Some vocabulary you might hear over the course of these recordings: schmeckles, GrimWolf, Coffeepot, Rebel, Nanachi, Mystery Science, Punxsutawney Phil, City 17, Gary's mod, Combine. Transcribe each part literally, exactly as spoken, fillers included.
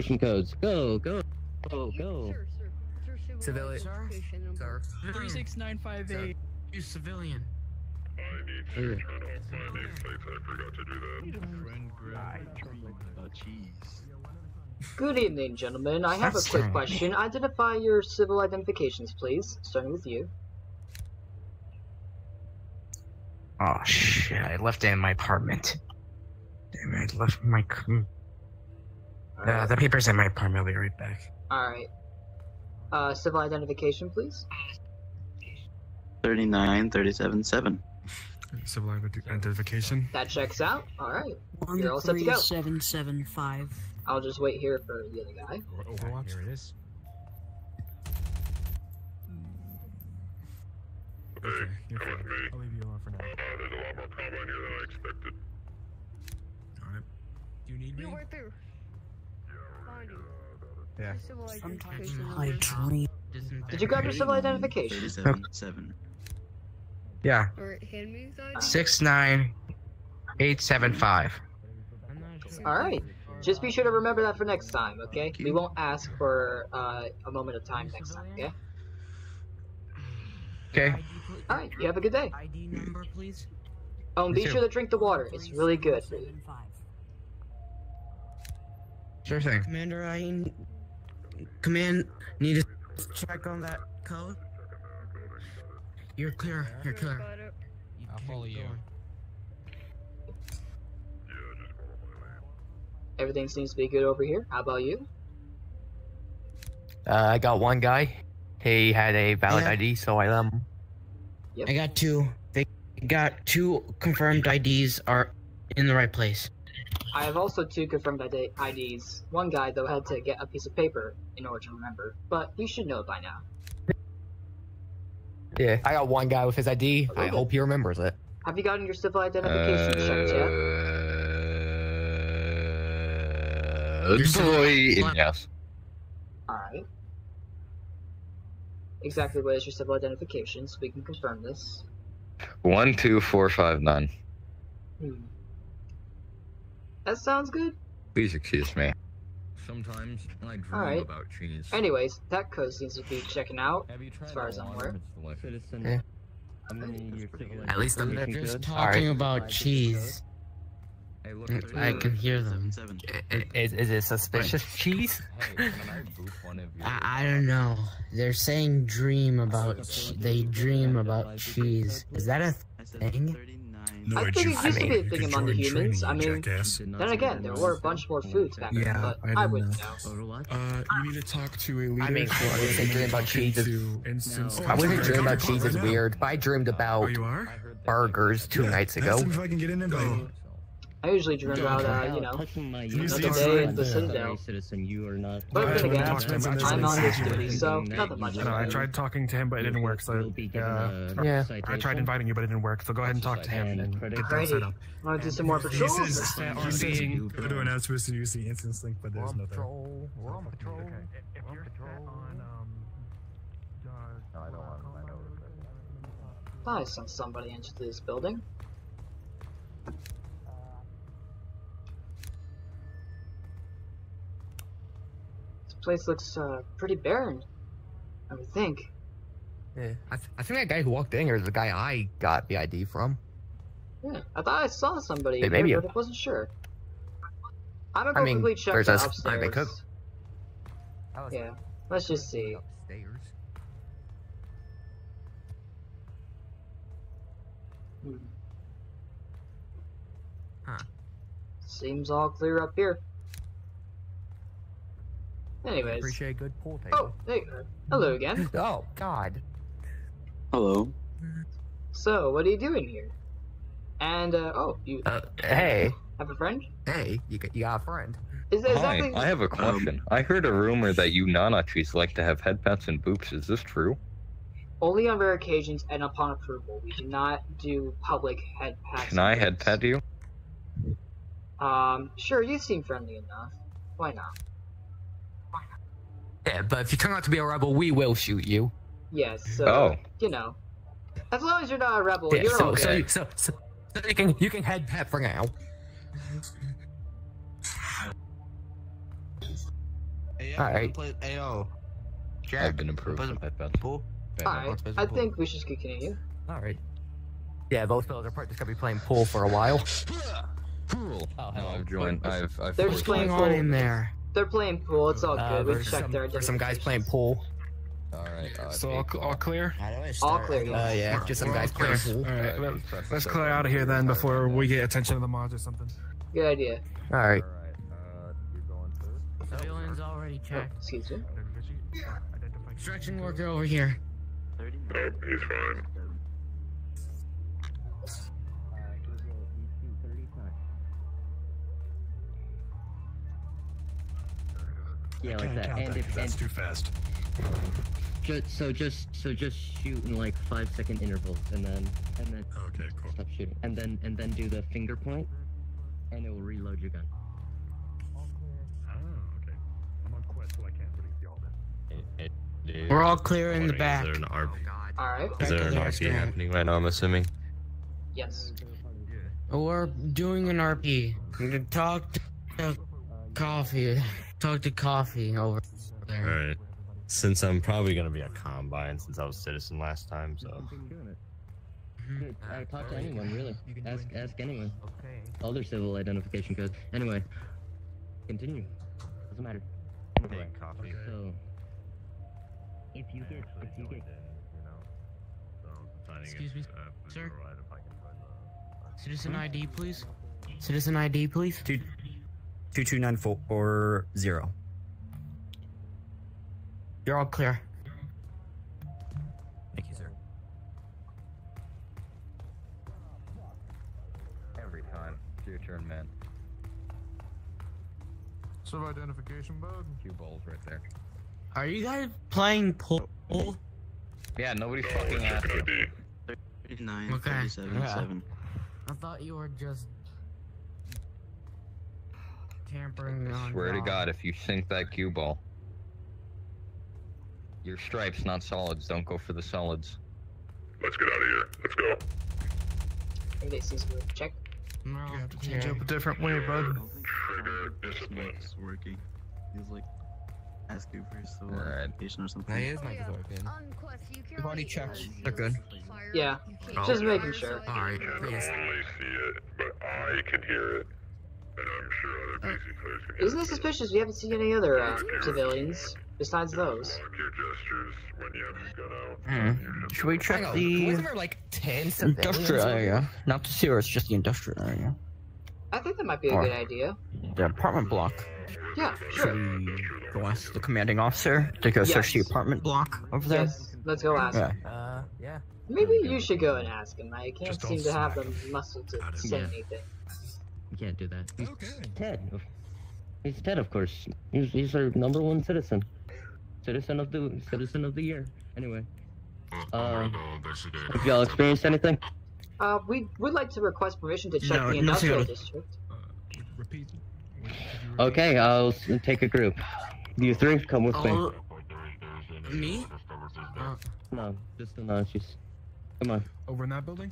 location codes. Go, go, go, go. Sir, sir, sir, sir, civilian. Sir, sir. three six nine five eight. You civilian. I need to turn off my nameplates. I forgot to do that. Friend, grab cheese. Good evening, gentlemen. I have a quick question. Identify your civil identifications, please. Starting with you. Oh shit! I left it in my apartment. Damn it! I left my. Uh, the papers in my apartment. I'll be right back. All right. Uh, civil identification, please. thirty-nine thirty-seven seven. Civil identification. That checks out. All right. You're all set to go. one three seven seven five. I'll just wait here for the other guy. Overwatch. Here it is. Hey, okay, come fine. With me. I'll leave you alone for now. Uh, there's a lot more combat here than I expected. Alright. Do you need me? You're right there. Yeah. Yeah. Did you grab your civil identification? thirty-seven seven. Yeah. Alright, hand me his I D. six nine eight seven five. Alright. Just be sure to remember that for next time, okay? We won't ask for uh, a moment of time next time, okay? Okay. Alright, you have a good day. I D number, please. Oh, and be sure to drink the water. It's really good. Sure thing. Commander, I... Command, need to check on that code. You're clear. You're clear. I'll follow you. Everything seems to be good over here. How about you? Uh, I got one guy. He had a valid yeah. I D, so I let him. Yep. I got two. They got two confirmed I Ds are in the right place. I have also two confirmed I D I Ds. One guy, though, had to get a piece of paper in order to remember, but you should know it by now. Yeah, I got one guy with his I D. Okay. I hope he remembers it. Have you gotten your civil identification uh... checks yet? Employee in house. Alright. Exactly what is your civil identification, so we can confirm this. One, two, four, five, nine. Hmm. That sounds good. Please excuse me. Sometimes I dream right. about cheese. Anyways, that code seems to be checking out as far as I'm aware. Yeah. At least I'm just talking right. about cheese. I can hear them. Is, is it suspicious cheese? I, I don't know. They're saying dream about. Che they dream about cheese. Is that a thing? No, I think it used to be a thing among the humans. I mean, then again, there were a bunch more foods back then, yeah, but I, I wouldn't know. Uh, you need to talk to a leader. I mean, I wouldn't say dream about cheese is. No. I wouldn't dream about cheese is weird. But I dreamed about oh, burgers two yeah, nights ago. If I can get an invite. I usually dream about, uh, you know, another day at the Citadel. But I'm gonna get I'm on his duty, so nothing much. I, know, I tried talking to him, but it didn't work, so, uh, yeah. I tried inviting you, but it didn't work, so go ahead and talk to him and get that set up. Wanna do some more patrols? He's saying, go to an outpost and use the instance link, but there's no there. We're on patrol. If you're set on, um, no, I don't want to find out. I sent somebody into this building. Place looks uh, pretty barren, I would think. Yeah, I, th I think that guy who walked in here is the guy I got the I D from. Yeah, I thought I saw somebody in here, but I wasn't sure. I'm gonna go I mean, quickly check the upstairs. Yeah, let's just see. Upstairs. Hmm. Huh. Seems all clear up here. Anyways. Appreciate good pool table. Oh, there you go. Hello again. Oh, God. Hello. So, what are you doing here? And, uh, oh, you... Uh, hey. Have a friend? Hey, you got, you got a friend. Is that Hi, exactly... I have a question. Um, I heard a rumor that you Nanachis like to have headpats and boops. Is this true? Only on rare occasions and upon approval. We do not do public headpats. Can I headpat you? Um, sure, you seem friendly enough. Why not? Yeah, but if you turn out to be a rebel, we will shoot you. Yes. Yeah, so, oh. You know, as long as you're not a rebel, yeah, you're so, okay. So, so, so you can you can head pat for now. Alright. Ayo. Jack, I've been approved. Alright, I think we should keep continue. Alright. Yeah, both fellas are probably just gonna be playing pool for a while. Pool. Oh, hello. I've joined. I've, I've They're just playing pool in there. They're playing pool. It's all uh, good. We checked their identifications. Some guys playing pool. All right. Uh, so all, all clear. All clear. Yeah. Uh, yeah. Just some guys clear. All right. All right. Let's, let's clear out of here then before we get attention to the mods or something. Good idea. All right. All right. Uh, you're going first. Civilians already checked. Oh, excuse me. Yeah. Construction worker over here. thirty minutes. Oh, he's fine. Yeah, like that. And that if, that's and too fast. Just, so just so just shoot in like five second intervals, and then and then okay, cool. Stop shooting, and then and then do the finger point, and it will reload your gun. All clear. Oh, okay. I'm on quest, so I can't really see all that. It, it, We're all clear in the back. Is there an R P? Oh, all right. Is there an R P happening right now? I'm assuming. Yes. We're doing an R P. We're gonna talk to coffee. Talk to coffee over there. All right. Since I'm probably gonna be a combine, since I was citizen last time, so. I talk to anyone really. Ask ask anyone. Okay. All their civil identification codes. Anyway, continue. Doesn't matter. Anyway, coffee. So, if you get, if you get. Excuse me, sir. Citizen I D, please. Citizen I D, please. Dude. two two nine four zero. You're all clear. Thank you, sir. Every time. It's your turn, man. Sub identification bug. Cue balls right there. Are you guys playing pool? Yeah, nobody's oh, fucking asking. thirty-nine, okay. thirty-seven, yeah. seven. I thought you were just... Tampering I swear to God, if you sink that cue ball, your stripes, not solids. Don't go for the solids. Let's get out of here. Let's go. And this is good. Check. No, you have to change up a different way, bud. Trigger discipline. It's working. He's like asking for his identification or something. That is my design. You've already checked. They're good. Yeah. Oh. Just making sure. All right. I can only see it, but I can hear it. And I'm sure other P C players can Isn't it suspicious? We haven't seen any other uh, civilians besides those. Mm. Should we check know, the wasn't there like ten industrial area? Not to see where it's just the industrial area. I think that might be a or good idea. The apartment block. Yeah, sure. Should we go ask the commanding officer to go yes. search the apartment block over there? Yes, let's go ask him. Yeah. Uh, yeah. Maybe you should go and ask him. I can't just seem to have the muscle to say yeah. anything. You can't do that. He's okay. Ted. He's Ted, of course. He's he's our number one citizen, citizen of the citizen of the year. Anyway, uh, have y'all experienced anything? Uh, we would like to request permission to check no, the industrial district. Uh, repeat. Okay, I'll take a group. You three come with uh, me. Me? Uh, no, just the Nanachis. Come on. Over in that building.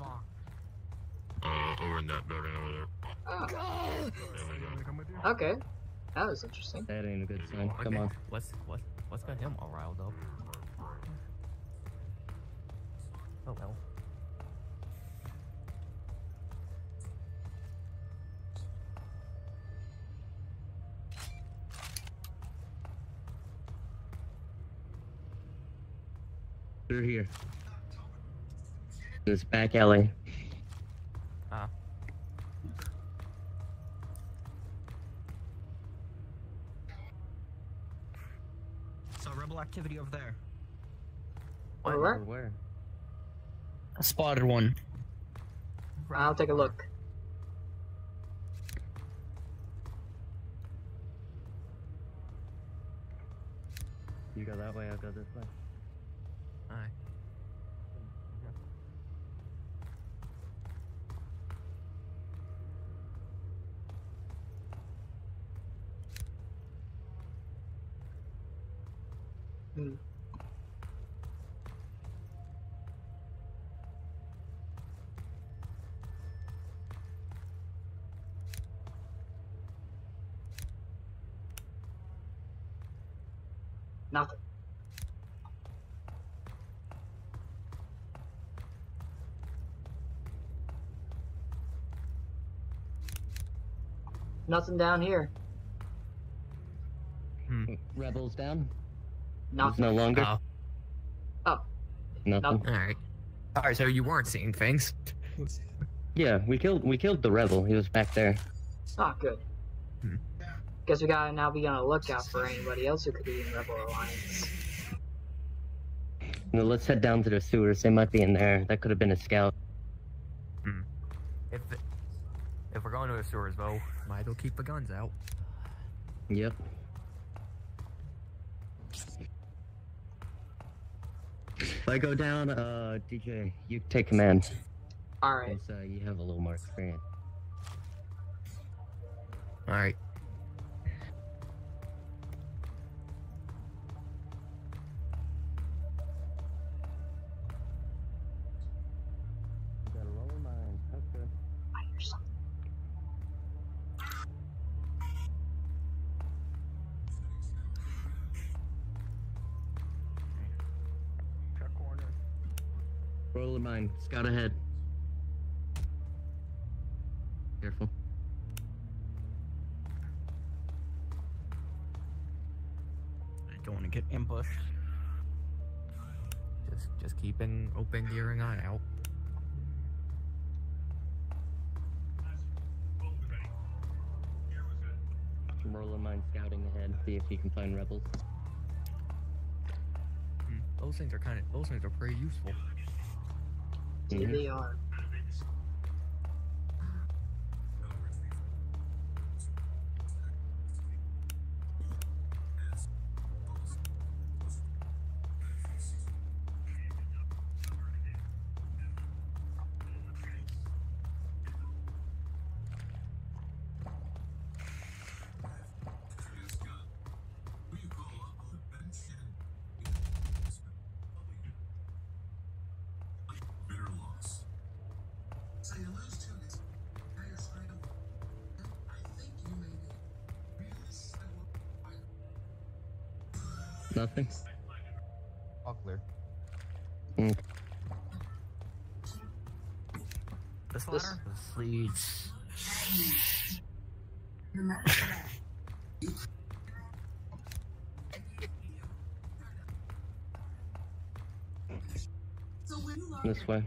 Uh, over in that building over there. Oh. God. Okay, that was interesting. That ain't a good sign. Come on. What's what? What's got him all riled up? Oh well. They're here. This back alley. Ah. Uh. Activity over there. Where? Where? Where? I spotted one. I'll take a look. You go that way, I'll go this way. Alright. Nothing. Nothing down here. Hmm. Rebels down? Nothing. No longer? Oh. oh. Nothing. Alright. Alright, so you weren't seeing things. Yeah, we killed we killed the rebel. He was back there. It's not good. Hmm. Guess we gotta now be on a lookout for anybody else who could be in Rebel Alliance. No, let's head down to the sewers. They might be in there. That could have been a scout. Hmm. If if we're going to the sewers though, might as well keep the guns out. Yep. If I go down, uh, D J, you take command. Alright. Uh, you have a little more experience. Alright. Got a lower mind. Okay. I hear something. Cut corner. Roll in mind. Scout ahead. Careful. I don't want to get ambushed. Just, just keep an open earing eye out. Roll a mine scouting ahead, see if you can find rebels. Mm, those things are kind of, those things are pretty useful. Mm-hmm. They are. Nothing. All clear. Mm. This ladder? This leads. This way.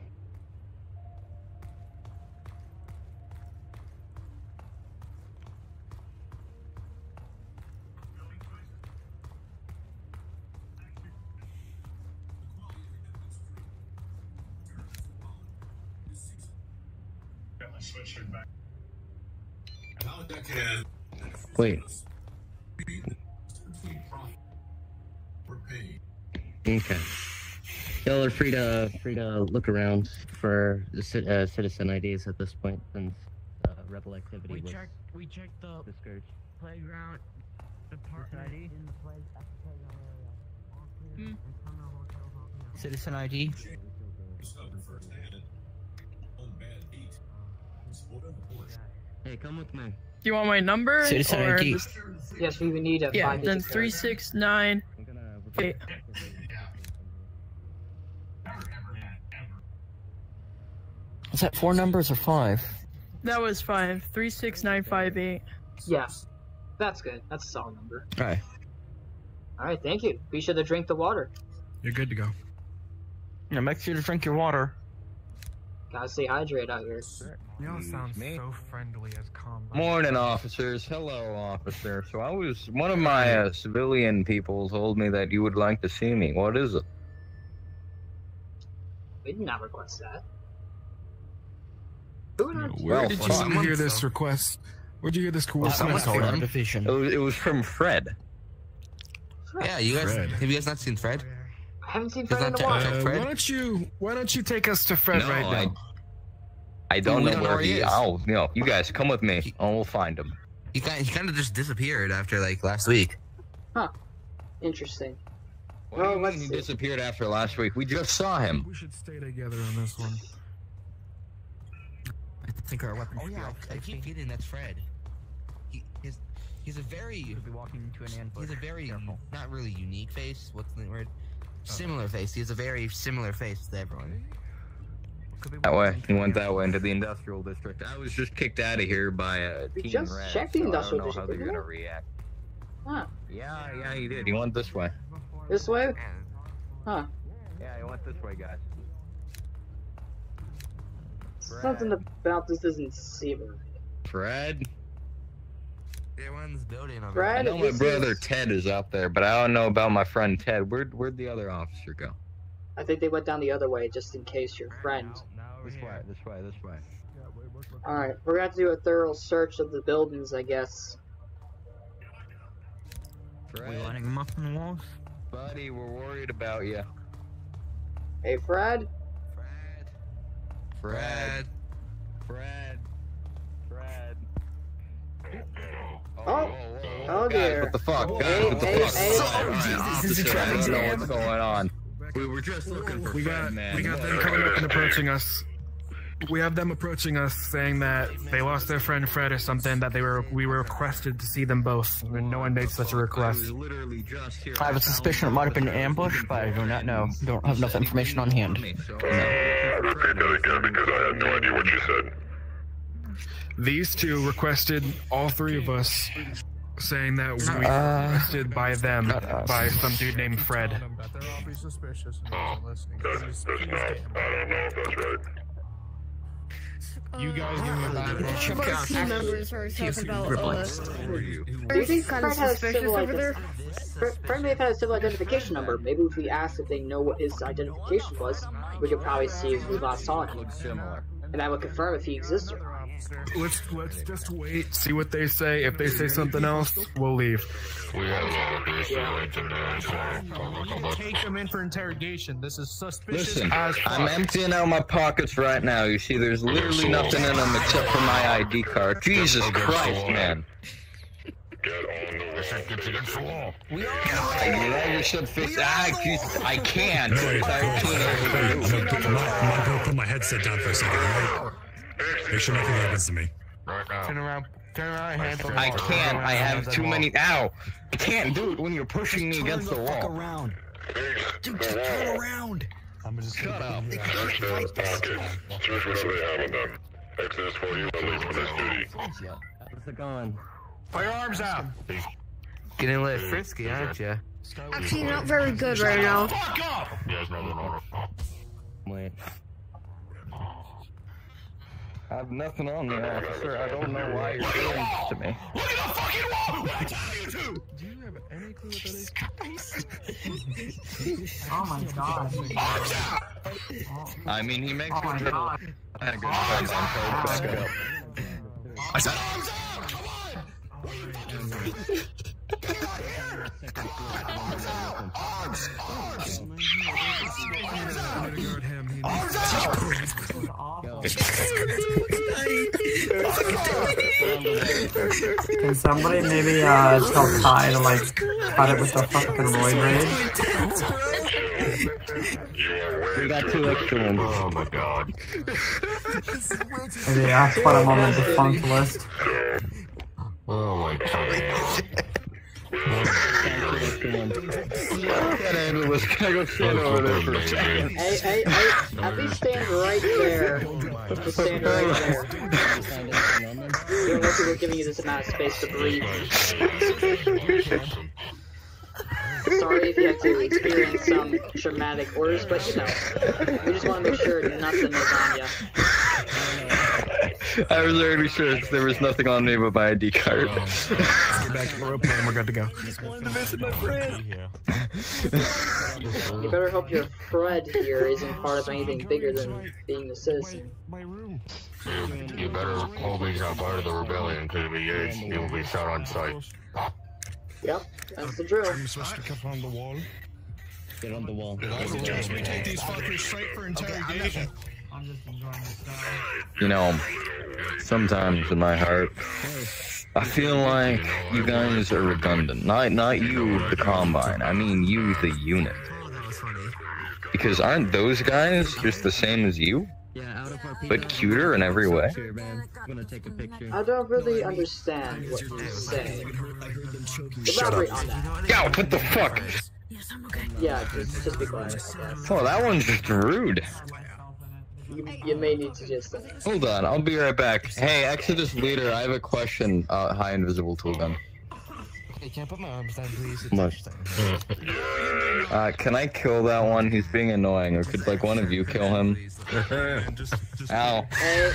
Wait. Okay. Y'all are free to free to look around for the ci uh, citizen I Ds at this point, since uh, rebel activity we was checked, we checked the discouraged. Playground department I D. In the play at the playground area. Hmm. Citizen I D. Hey, come with me. Do you want my number? Citizen or I D. Yes, we would need a yeah, five. Then three six nine. Eight. Was that four numbers or five? That was five. Three six nine five eight. Yeah, that's good. That's a solid number. All right. All right. Thank you. Be sure to drink the water. You're good to go. Yeah, make sure to drink your water. Gotta stay hydrated out here. Y'all sound so friendly as combat. Morning, officers. Hello, officer. So I was... One of my uh, civilian people told me that you would like to see me. What is it? We did not request that. Who no, where did you someone hear this request? Where'd you hear this cool request? It was, it was from Fred. Fred. Yeah, you guys... Fred. Have you guys not seen Fred? I haven't seen Fred in a while. Uh, why don't you why don't you take us to Fred no, right now? I, I don't know where he is. Oh no, you guys come with me. I will find him. He kind he kind of just disappeared after like last week. Huh? Interesting. Well, well, he disappeared after last week. We just saw him. We should stay together on this one. I think our weapons. Oh yeah, I keep feeling that's Fred. He, his, He's a very. Could be walking to an ant. He's a very careful. Not really unique face. What's the word? Similar face. He has a very similar face to everyone. That way. He went that way into the industrial district. I was just kicked out of here by a team. Just rat, check the so industrial district. I don't know district, how they're gonna react. Huh? Yeah, yeah, he did. He went this way. This way? Huh? Yeah, he went this way, guys. Fred. Something about this doesn't seem right. Fred. Everyone's building on Fred, I know my brother Ted is out there, but I don't know about my friend Ted. Where'd, where'd the other officer go? I think they went down the other way, just in case your friend. No, no, this way, this way, this way. Alright, we're gonna have to do a thorough search of the buildings, I guess. Fred. Are we lining them up on the walls? Buddy, we're worried about you. Hey, Fred? Fred. Fred. Fred. Fred. Fred. Oh, oh, oh, oh dear. Guys, what the fuck? Oh, guys, what the hey, fuck? Hey, oh, Jesus Christ. I don't know what's going on. We were just looking for we got, Fred, man. We got them coming up and approaching us. We have them approaching us saying that they lost their friend Fred or something, that they were we were requested to see them both. And no one made such a request. I have a suspicion it might have been an ambush, but I do not know. Don't have enough information on hand. Uh, I repeat that again because I have no idea what you said. These two requested all three of us, saying that we were uh, requested by them, by some dude named Fred. Oh, that's, that's not, I don't know if that's right. You guys are my team members are talking about us. I think Fred has civil identification. Fred may have had a civil identification number. Maybe if we asked if they know what his identification was, we could probably see if we last saw him. And that would confirm if he exists or not. Let's let's just wait, see what they say. If they say something else, we'll leave. We have yeah. Take them in for interrogation. This is suspicious. Listen, as I'm emptying out my pockets right now. You see, there's literally nothing in them except for my I D card. Jesus Christ, man. Get on the wall. We are I can't. Michael, put my headset down for a second, right? Make sure nothing happens to me. Right now. Turn around. Turn around. Handle I can't. I have too many. Ow! I can't do it when you're pushing me against the, the wall. Turn around. Dude, just turn around. I'm just shut gonna up. They can't fight this. Search whatever they have on them. Access for you at least for this duty. Where's it going? Firearms out. Getting a little frisky, aren't you? Actually, not very good right now. Fuck up! Yeah, it's not in order. Wait. I have nothing on me, officer. I don't know why you're doing this to me. Look at the fucking wall! What are you two? Do you have any clue what that is? Christ. Oh my god. I mean, he makes oh me little. I had a good time. I'm back up. I said, arms out! Come on! What are you fucking get out here! Come on! Arms out! Arms! Arms! Arms out! Arms out! Can somebody maybe uh tell Ty to like cut it with the fucking void raid? We got two extra ones. Oh my god. Maybe ask for him on the defunct list. Oh my god. Hey, hey, hey, at least stand right there. Just stand right there. You're lucky we're giving you this amount of space to breathe. Sorry if you had to experience some traumatic orders, but you know, we just want to make sure nothing is on you. I was already sure there was nothing on me but my I D card. Let's get back to the rope and we're good to go. I just wanted to visit my friend. You better hope your Fred here isn't part of anything bigger than being a citizen. My room. You better hope he's not part of the rebellion because if he is, he will be shot on sight. Yep, that's the drill. Are you supposed to come on the wall? Get on the wall. I suggest we take these fuckers straight for interrogation. I'm just enjoying this time. You know, sometimes in my heart, I feel like you guys are redundant. Not, not you, the Combine. I mean you, the unit. Because aren't those guys just the same as you? Yeah, out of but cuter in every way. I don't really understand what you're saying. Shut up. Yo, what the fuck? Yeah, just, just be quiet, I guess. Oh, that one's just rude. You, you may need to just... Hold on, I'll be right back. Hey, Exodus Leader, I have a question. Uh, hi, Invisible Toolgun. Hey, can I put my arms down, please? Uh, can I kill that one? He's being annoying. Or could, like, one of you kill him? Ow. Uh,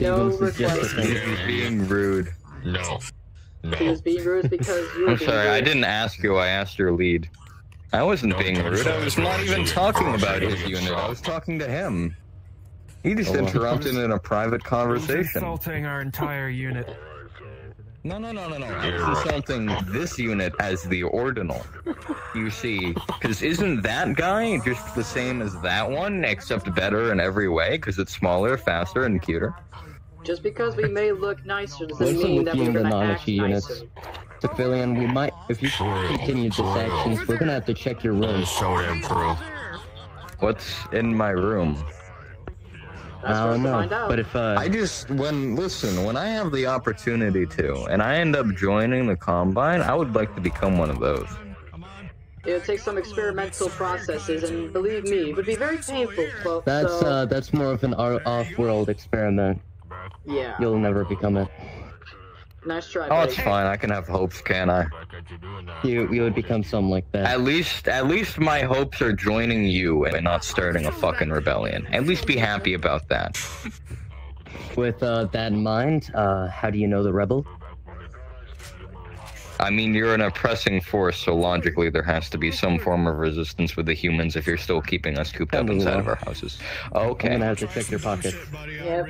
no request. He's being rude. No. No. He was being rude because you were I'm being sorry, rude. I didn't ask you, I asked your lead. I wasn't no, being rude, I was not even talking about his unit, I was talking to him. He just interrupted in a private conversation. Insulting our entire unit. No, no, no, no, no. It's insulting this unit as the ordinal. You see, because isn't that guy just the same as that one, except better in every way, because it's smaller, faster, and cuter? Just because we may look nicer doesn't mean that we're going to act nicer. Civilian, we might, if you continue this actions, we're going to have to check your room. What's in my room? I don't know, but if uh, I just when listen, when I have the opportunity to, and I end up joining the Combine, I would like to become one of those. It'll take some experimental processes, and believe me, it would be very painful. So, that's uh, that's more of an off-world experiment. Yeah, you'll never become it. Nice try. Oh, it's fine. I can have hopes, can't I? You you would become something like that. At least at least my hopes are joining you and not starting a fucking rebellion. At least be happy about that. With uh, that in mind, uh, how do you know the rebel? I mean, you're an oppressing force, so logically there has to be some form of resistance with the humans if you're still keeping us cooped up inside of our houses. Okay. I'm gonna have to check your pocket. Yep.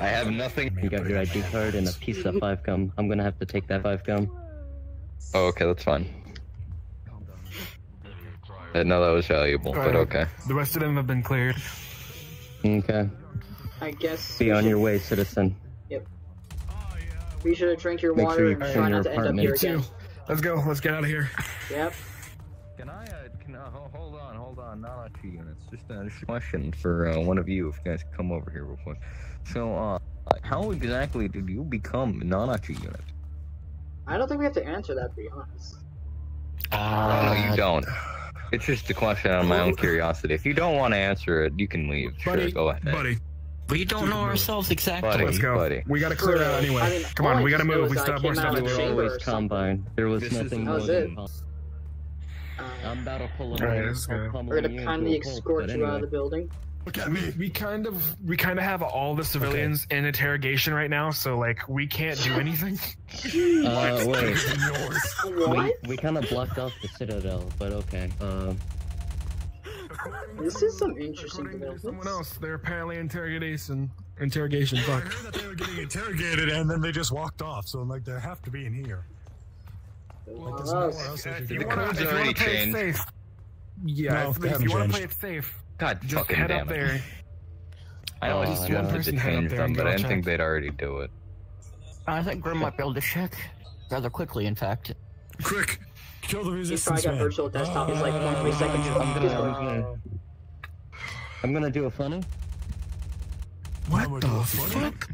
I have nothing. You got your I D card and a piece of five gum. I'm gonna have to take that five gum. Oh, okay, that's fine. I didn't know that was valuable, right, but okay. The rest of them have been cleared. Okay. I guess... Be on your way, citizen. Yep. We should have drank your Make water sure you and try not to end up here again. Let's go. Let's get out of here. Yep. Can I, uh, can I, hold on, hold on, Nanachi units. Just a question for uh, one of you, if you guys come over here real quick. So, uh, how exactly did you become Nanachi unit? I don't think we have to answer that, to be honest. Ah, uh, no, you don't. It's just a question out of my own curiosity. If you don't want to answer it, you can leave. Buddy, sure, go ahead. Buddy. We don't know ourselves exactly. Buddy, Let's go. Buddy. We gotta clear out anyway. I mean, come on, we gotta move. We stopped more stuff. Always Combine. There was this nothing more than uh, I'm about to pull a right, pull We're gonna kindly escort you anyway. out of the building. Look at me. We kind of, we kind of have all the civilians okay. in interrogation right now, so like we can't do anything. uh, wait. What? We, we kind of blocked off the citadel, but okay. Uh, This is some interesting developments. Someone else, they're apparently interrogation, interrogation. Yeah, fuck. I heard that they were getting interrogated and then they just walked off. So I'm like, they have to be in here. Well, like, no else if you want to play it safe, yeah. No, if, if you want to play it safe, God, just fucking head damn up it. there. I always uh, wanted to change them, but I didn't think they'd already do it. I think Grim might be able to check rather quickly, in fact. Quick. Kill the resistance, He's probably got man. virtual desktop. It's like one three seconds. I'm gonna, I'm, gonna, I'm gonna do a funny. What the fuck?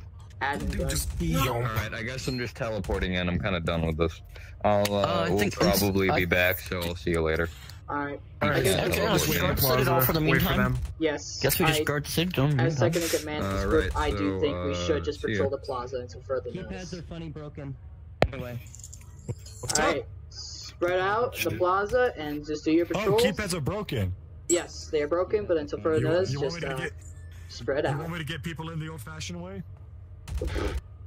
Dude, just no. All right, I guess I'm just teleporting in. I'm kind of done with this. I'll uh, uh, we'll probably be back, so I'll see you later. All right. All right. Yeah, okay, yeah, we guard Citadel for the meantime. Yes. Guess we just I, guard Citadel. As second in command of this group, I do think uh, we should just patrol the plaza until further notice. Keypads are funny broken. Anyway. All right. Spread out the plaza and just do your patrols. Oh, keypads are broken. Yes, they are broken, but until further notice, just uh, get, spread out. You want me to get people in the old-fashioned way?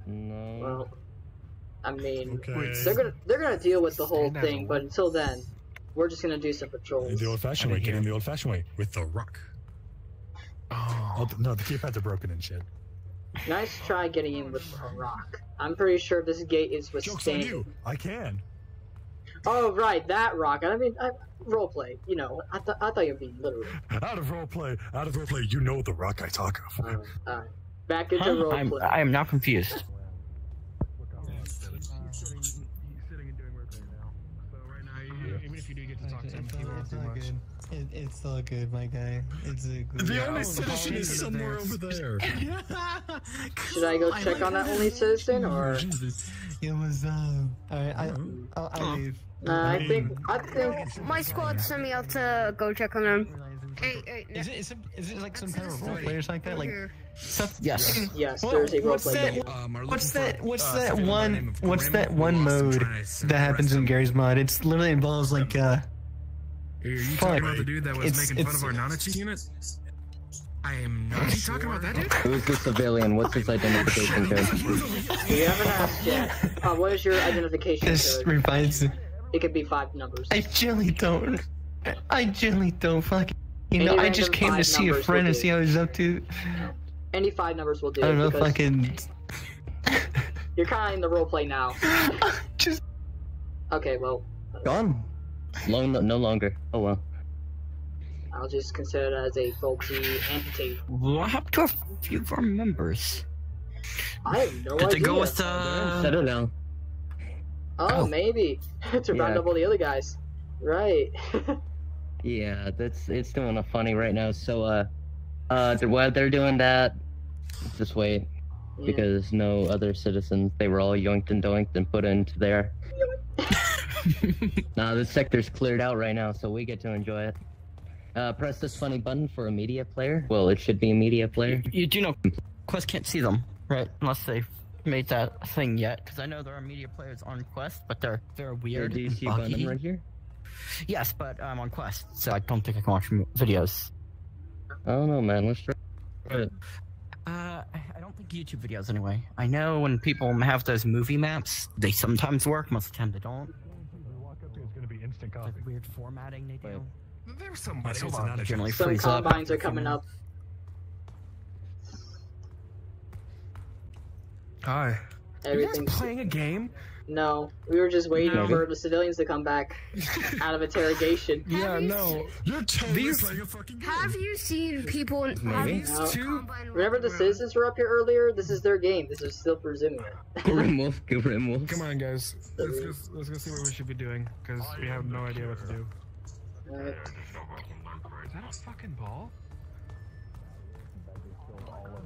No. Well, I mean, okay. they're gonna they're gonna deal with the whole Stand thing, out. but until then, we're just gonna do some patrols. In the old-fashioned way, get in the old-fashioned way with the ruck. Oh, oh no, the keypads are broken and shit. Nice try getting in with a rock. I'm pretty sure this gate is with Joke's Stan. on you. I can. Oh right, that rock. I mean, I, roleplay. You know, I thought I thought you'd be literal. Out of roleplay, out of roleplay. You know the rock I talk of. Uh, uh, back into huh? roleplay. I am now confused. It, it's all good, my guy. It's a good the only citizen is somewhere over there. Should I go I check like on that only citizen, or? Jesus. It was, um. Uh, Alright, I, I'll, I'll leave. Uh, I think. I think. My squad sent me out to go check on them. Hey, hey, is, it, is, it, is it like some kind of role players like that? Like, stuff? Yes. Yes, what, there's a role play. What's that? What's that one? What's that one mode that happens in Gary's mod? It's literally involves like. uh... Are you talking about the dude that was it's, making it's, fun of our Nanachi unit? I am not sure. talking about that dude. Who's the civilian? What's his identification code? You haven't asked yet. Uh, what is your identification this code? This reminds me. It could be five numbers. I generally don't. I generally don't fucking. You Any know, I just came to see a friend and see how he's up to. Any five numbers will do. I don't know if I can. You're kind of in the roleplay now. Just. Okay, well. Gone. Long, no longer. Oh well. I'll just consider it as a folksy entity. What happened to a few of our members? I have no Did idea. Did they go with the? I don't know. Oh, oh. maybe to round yeah. up all the other guys, right? Yeah, that's it's doing a funny right now. So uh, uh, while they're doing that, just wait yeah. because no other citizens. They were all yoinked and doinked and put into there. Nah, this sector's cleared out right now, so we get to enjoy it. Uh, press this funny button for a media player. Well, it should be a media player. You, you do know Quest can't see them, right? Unless they've made that thing yet. Because I know there are media players on Quest, but they're they're weird. Yeah, do you see a button right here? Yes, but I'm on Quest, so I don't think I can watch videos. I don't know, man. Let's try it. Uh, I don't think YouTube videos anyway. I know when people have those movie maps, they sometimes work, most of the time they don't. Like weird formatting they do. There's somebody who's not a generally Some combines up. are coming up. Hi. Everything's you guys playing a game? No, we were just waiting no. for the civilians to come back out of interrogation. Yeah, you no. You're totally These... playing a fucking game. Have you seen people in Maybe. No. Two... Remember the citizens were up here earlier? This is their game. This is still presuming it. Grim Wolf, Grim Wolf. Come on, guys. Let's go, let's go see what we should be doing, because we have no idea what to do. Right. Is that a fucking ball?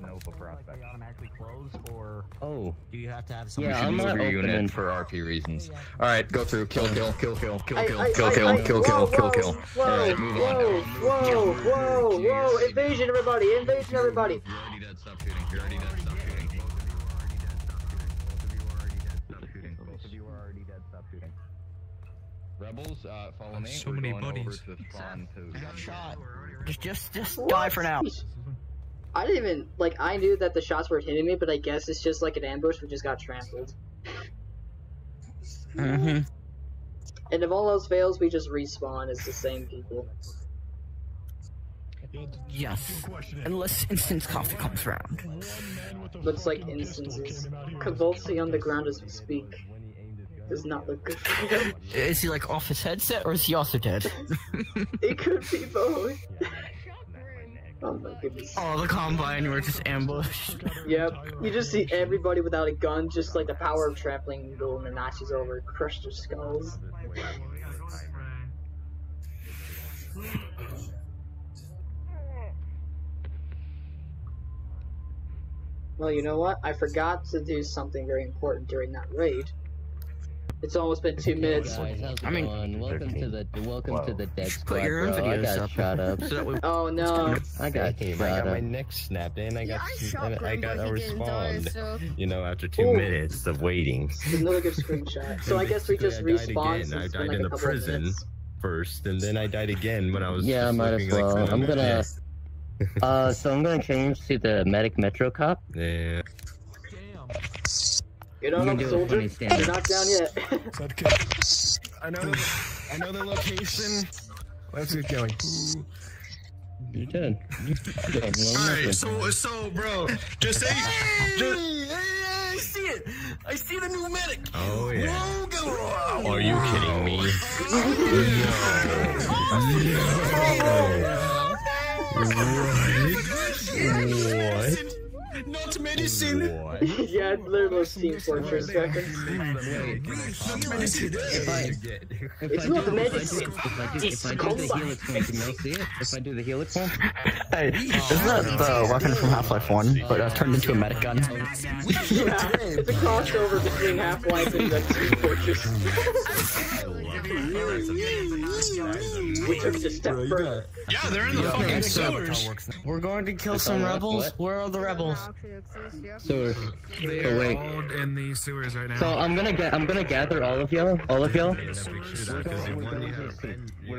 Nova prospect. Or oh, do you have to have some yeah, I'm not open unit for R P reasons. All right, go through. Kill, kill, kill, kill, kill, kill, I, I, kill, I, kill, I, I, kill, whoa, kill, whoa, kill, whoa, All right, move whoa, on. Whoa, whoa, whoa! Invasion, everybody! Invasion, everybody! You're already dead. Stop shooting. You're already dead. Stop shooting. Both of you are already dead. Stop shooting. Rebels, uh, follow me. So many buddies. I got shot. Just, just, just die for now. I didn't even, like, I knew that the shots were hitting me, but I guess it's just like an ambush we just got trampled. Mm-hmm. And if all else fails, we just respawn as the same people. Yes. Unless Instance Coffee comes around. Looks like Instance's convulsing on the ground as we speak. Does not look good. Is he, like, off his headset, or is he also dead? It could be both. Oh my goodness. All the Combine were just ambushed. Yep. You just see everybody without a gun, just like the power of trampling little Nanachis over, crushed their skulls. Well, you know what? I forgot to do something very important during that raid. It's almost been two minutes. Hey guys, I mean, welcome to the welcome Whoa. to the dead squad. I got up. shot up. Oh no! I got hey, shot I got up. my neck snapped and I got yeah, I, and I got a respawn. So. You know, after two Ooh. minutes of waiting. Another good screenshot. So I guess we just respawned. I died, again. I died like in the prison first, and then I died again when I was. Yeah, I might as well. Like I'm gonna. uh, so I'm gonna change to the medic metro cop. Yeah. Get on up, soldier. You're not down yet. I know the, I know the location. Let's get going. You're dead. You're dead. Alright, so, so, bro. Just say... Hey, just... hey, I see it. I see the new medic. Oh, yeah. Whoa, Are you wow. kidding me? Oh, no. Oh, no. Oh, no. What? What? Not medicine! Yeah, I'd learn those team fortress weapons. Not medicine! If I, if it's I not do, medicine! If I do the helix one, can you see it? If I do the helix one? Hey, this is the weapon from Half-Life one, but uh, turned into a medic gun. Yeah, it's a crossover between Half-Life and the team fortress. We took a step further. Yeah, they're in the fucking sewers. We're going to kill some rebels. Where are the rebels? Sewers. They're all in the sewers right now. So I'm gonna get, I'm gonna gather all of y'all, all of y'all. We're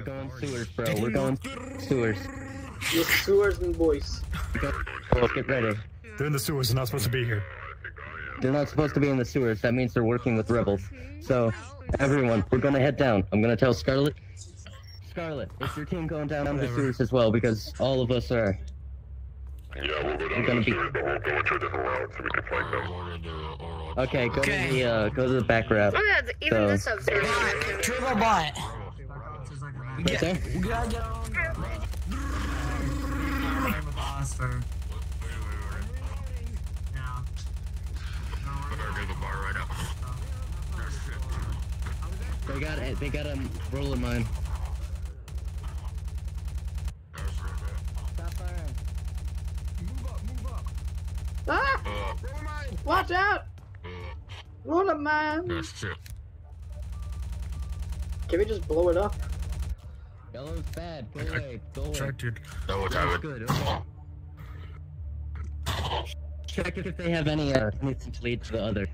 going sewers, bro. We're going sewers. Just sewers and boys. Let's get ready. They're in the sewers. They're not supposed to be here. They're not supposed to be in the sewers. That means they're working with rebels. So, everyone, we're gonna head down. I'm gonna tell Scarlet. Scarlet, is your team going down Whatever. the sewers as well? Because all of us are. Yeah, we'll go down the sewers, but we'll go into a different route so we can fight them. Okay, go okay. to the uh, go to the back route. Oh yeah, even so. this observer. Triple bot. What's there? We gotta get on. I'm a boss for. They got it. They got a roller mine. Stop firing. Move up, move up. Ah! Roller mine. Watch out! Roller mine. That's shit. Can we just blow it up? Yellow's bad. Go away. Go away. Check it. No, it's good. Okay. Check it if they have any uh, anything to lead to the other.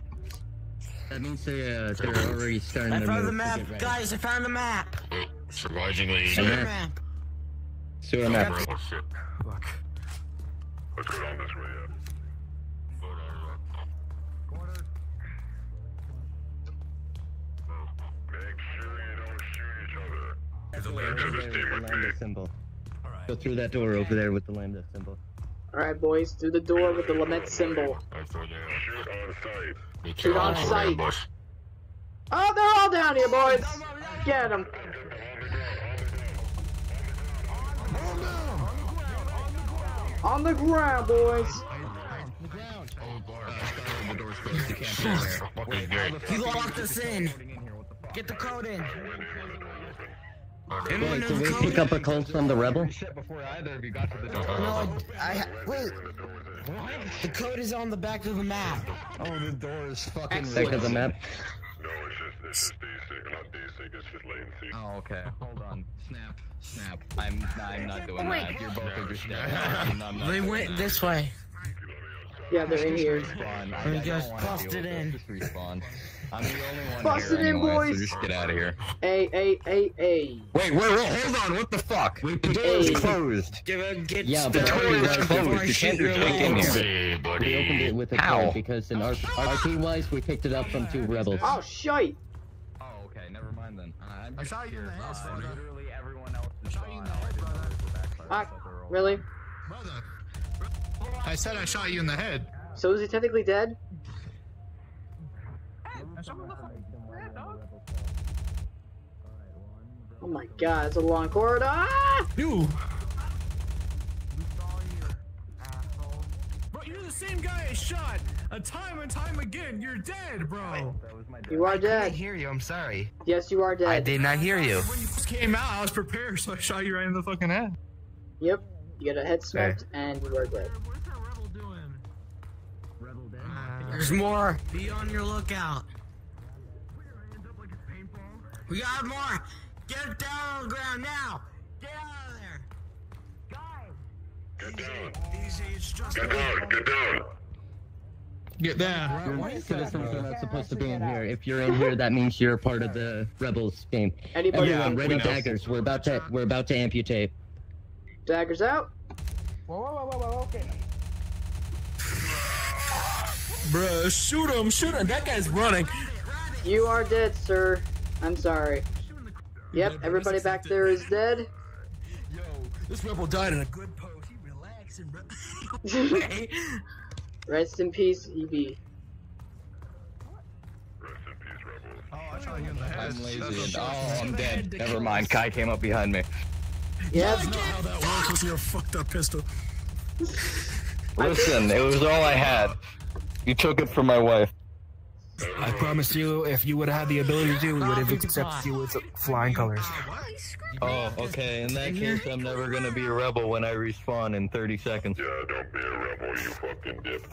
That means they're, uh, they're already starting I to found the map! To Guys, I found the map! Surprisingly... Sewer yeah. map! Sewer map. map. Oh shit. Fuck. Let's go down this way, yeah. Quarter. Make sure you don't shoot each other. There's a lambda with the lambda symbol. Right. Go through that door okay. over there with the lambda symbol. Alright boys, through the door with the lament symbol. Shoot on sight. Shoot on sight. Oh, they're all down here, boys! Get them! On the ground, boys! He locked us in! Get the code in! Wait, did we code? pick up a call from the rebel? No, I wait. The code is on the back of the map. Oh, the door is fucking Excellent. back of the map. No, it's just it's just desync, not desync. It's just latency. Oh, okay. Hold on. Snap, snap. I'm I'm not doing oh that. You're both understanding. They went that. this way. Yeah, they're in here. We just busted in. I'm the only one Busted here in, anyway, boys! So just get out of here. Hey, hey, hey, hey. Wait, wait, wait, hold on, what the fuck? We the door is closed. Give a, get yeah, the door is closed. You can't just walk in here. Buddy. We opened it with a Ow. code because in our R P-wise, we picked it up from two rebels. Oh, shit! Oh, okay, never mind then. I'm just I saw you in the ass, Literally everyone else is gone. I Really? Brother. I said I shot you in the head. So is he technically dead? Oh my god, it's a long corridor! You! Bro, you're the same guy I shot! A time and time again, you're dead, bro! You are dead. I didn't hear you, I'm sorry. Yes, you are dead. I did not hear you. When you just came out, I was prepared, so I shot you right in the fucking head. Yep, you got a head smacked, okay. and you are dead. What's our rebel doing? Rebel dead? Uh, There's more! Be on your lookout. We got more! Get down on the ground now! Get out of there! Guys! Get down! Easy, it's just get down! Get down! Get down! Your citizens are not supposed to be in here. If you're in here, that means you're part of the rebels game. Anybody Everyone, ready daggers. We're about to we're about to amputate. Daggers out! Whoa, whoa, whoa, whoa, okay. Bruh, shoot him! Shoot him! That guy's running! You are dead, sir. I'm sorry. Yep, everybody back there is dead. Yo, this rebel died in a good pose. He relaxed and re Rest in peace, E B. Rest in peace, rebel. Oh, I shot you in the head. I'm lazy. Oh, I'm dead. Never mind. Kai came up behind me. Yep. I don't know how that works with your fucked up pistol. Listen, it was all I had. You took it from my wife. I promised you if you would have had the ability to, we would have accepted you with flying colors. Oh, okay. In that case, I'm never gonna be a rebel when I respawn in thirty seconds. Yeah, don't be a rebel, you fucking dip.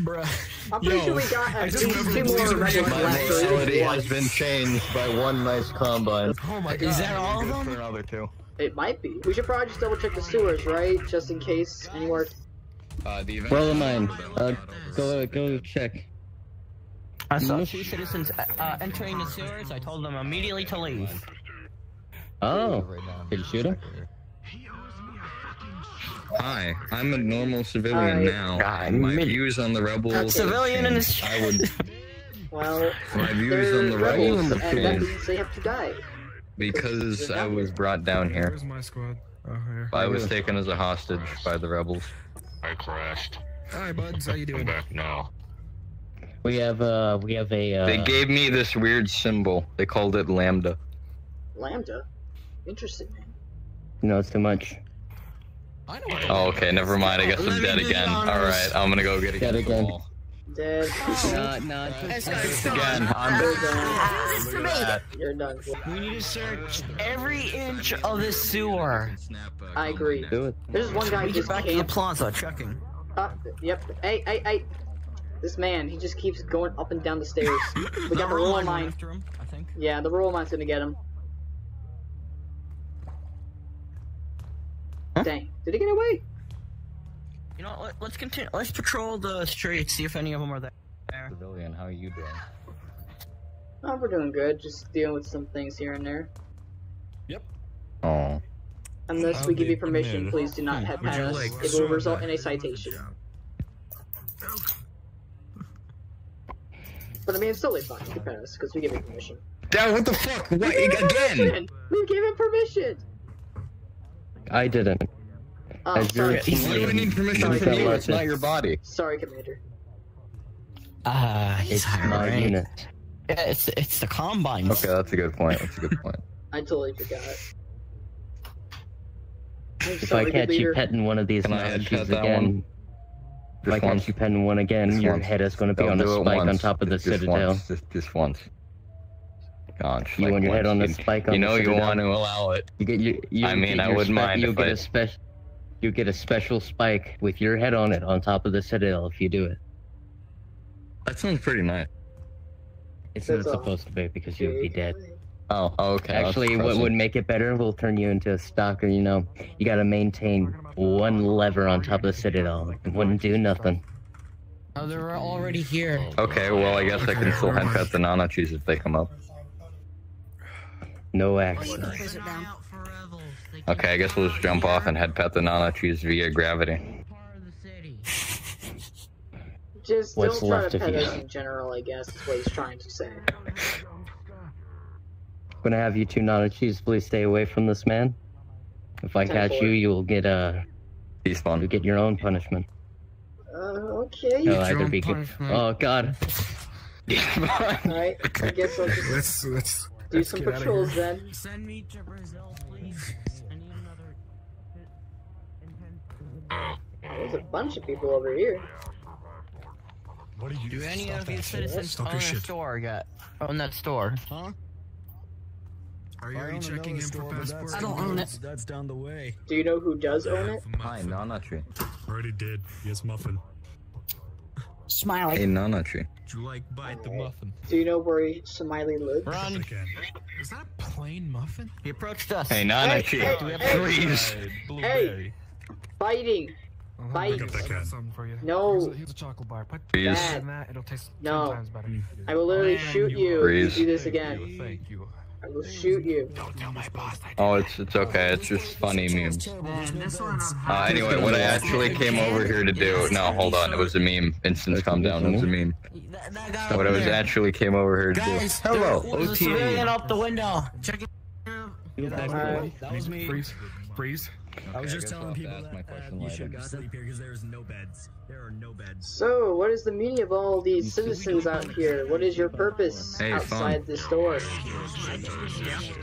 Bruh. I'm pretty Yo, sure we got uh, two, two more rebels left. My morality has been changed by one nice combine. Oh my God. Is that all of them? For another two. It might be. We should probably just double check the sewers, right? Just in case anywhere. Uh, the event. Well, mine. Uh, go, go check. I saw two citizens uh, entering the sewers. I told them immediately to leave. Oh, did you shoot him? Hi, I'm a normal civilian now. My views on the rebels. Civilian in this. I would. Well, my views on the rebels have changed. They have to die. Because I was brought down here. Where's my squad? Oh, here. I was taken as a hostage by the rebels. I crashed. Hi, buds. How you doing? I'm back now. We have uh, we have a. Uh... They gave me this weird symbol. They called it Lambda. Lambda? Interesting, man. No, it's too much. I know what oh, okay. Never mind. I guess I'm dead again. All right, I'm gonna go get a dead again. Ball. Dead. Not, not just again. I'm dead. You're done. We need to search every inch of this sewer. I agree. Do it. There's one guy just back in the plaza checking. Uh, yep. Hey, hey, hey. This man, he just keeps going up and down the stairs. We got the rural mine. After him, I think. Yeah, the rural mine's gonna get him. Huh? Dang, did he get away? You know, let, let's continue. Let's patrol the streets, see if any of them are there. Civilian, how are you doing? Oh, we're doing good. Just dealing with some things here and there. Yep. Oh. Unless I'll we give you permission, committed. Please do not head past us. Like it will result in a citation. But I mean, it's totally fine to head past us because we give you permission. Dad, what the fuck? What again? We gave him permission. I didn't. Oh, sorry. You don't need permission from you. It's not your body. Sorry, Commander. Ah, uh, it's my right. unit. Yeah, it's it's the combines. Okay, that's a good point. That's a good point. I totally forgot. I'm if sorry, I catch you petting one of these Nanachis again, if I catch you petting one again, just your once. Head is going to be Don't on a spike on top of the just citadel. Once. Just, just once. Gosh, you like want your head on the spike on you know the you want to allow it. You get you, you I mean, I wouldn't mind if get I... a special. You get a special spike with your head on it on top of the citadel if you do it. That sounds pretty nice. It's That's not all. supposed to be because you would be dead. Oh, okay. Actually, what would make it better? We'll turn you into a stalker. You know, you got to maintain one lever on top of the citadel. It wouldn't do nothing. Oh, they're already here. Okay, well, I guess I can still handcuff the Nanachis if they come up. No access. Okay, I guess we'll just jump off and head pet the Nanachis via gravity. Just What's don't try left to pet us in general, I guess, is what he's trying to say. I'm gonna have you two Nanachis please stay away from this man. If I Ten catch four. you, you will get uh, despawn. You'll get your own punishment. Uh, okay. You'll either be good. Oh, God. Alright, I guess I'll just... Let's, let's... Do Let's some patrols then. Send me to Brazil, please. I need another. There's a bunch of people over here. What do you do? Any of these citizens own a store yet? Own that store? Huh? Are you already checking in for passports? I don't own it. That's down the way. Do you know who does own it? Hi, Nanachi. Already did. Yes, muffin. Smiley. Hey, Nanachi. Do you like bite the muffin? Do you know where Smiley lives? Run! Is that a plain muffin? He approached us. Hey, Nanachi, hey, hey, hey, please. Hey, hey. Biting. Well, Bite. No. Here's a, here's a chocolate bar. Put that in that. It'll taste no. ten times better. I will literally shoot you if you do this again. Thank you. Thank you. I will shoot you. Don't tell my boss. I oh, it's it's okay. It's just funny memes. Uh, anyway, what I actually came over here to do. No, hold on. It was a meme. Instance, calm down. It was a meme. So what I was actually came over here to do. Hello. O T A. Get up the window. Check it out. That was me. Freeze. Freeze. Okay, I was just I telling people that my question uh, you should sleep here because there's no beds. There are no beds. So, what is the meaning of all these citizens out here? What is your purpose hey, outside fun. this door?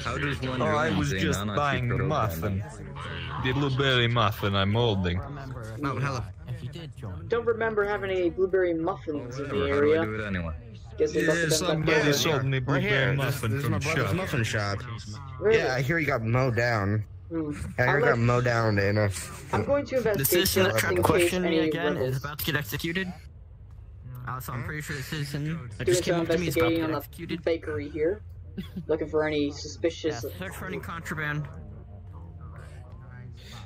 How does one oh, I was just Nanachi buying the muffin. The blueberry muffin I'm holding. Oh, hello. Don't remember having any blueberry muffins in the area. How do I do it anyway? Guess it yeah, somebody sold me blueberry muffin this, this from shop. muffin shop. Really? Yeah, I hear he got mowed down. Mm. I hear he got mowed down, Dana. I'm going to investigate. The citizen that tried to question me again rebels. is about to get executed. Uh, so I'm pretty sure the citizen that just came up to me is about to get executed. On the bakery here, looking for any suspicious. Yeah, search for any contraband.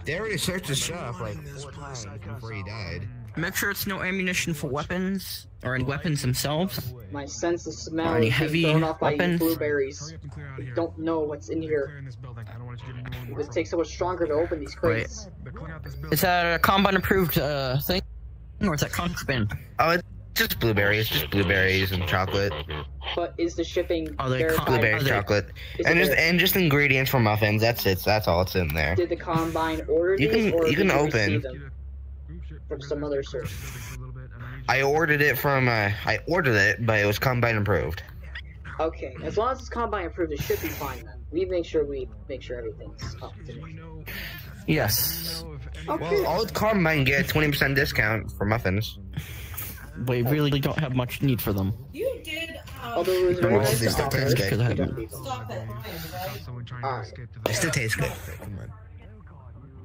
They already searched the shop like four times before he died. Make sure it's no ammunition for weapons, or any weapons themselves. My sense of smell is thrown off by you blueberries. I don't know what's in here. It would take so much stronger to open these crates. Wait. Is that a Kanban-approved uh, thing? Or is that contraband? Oh, it's just blueberries, just blueberries and chocolate. But is the shipping Are they blueberry chocolate is and just and just ingredients for muffins? That's it. That's all it's in there. Did the Combine order you these? Can, or you can open. Them? From some other source. I ordered it from, uh, I ordered it, but it was Combine approved. Okay, as long as it's Combine approved, it should be fine then. We make sure we make sure everything's up to date. Yes. Okay. Well, all Combine get twenty percent discount for muffins. We really don't have much need for them. You did, um... Although it was very well, nice to offer. It stop that line, right? Alright. It still tastes good. Come on.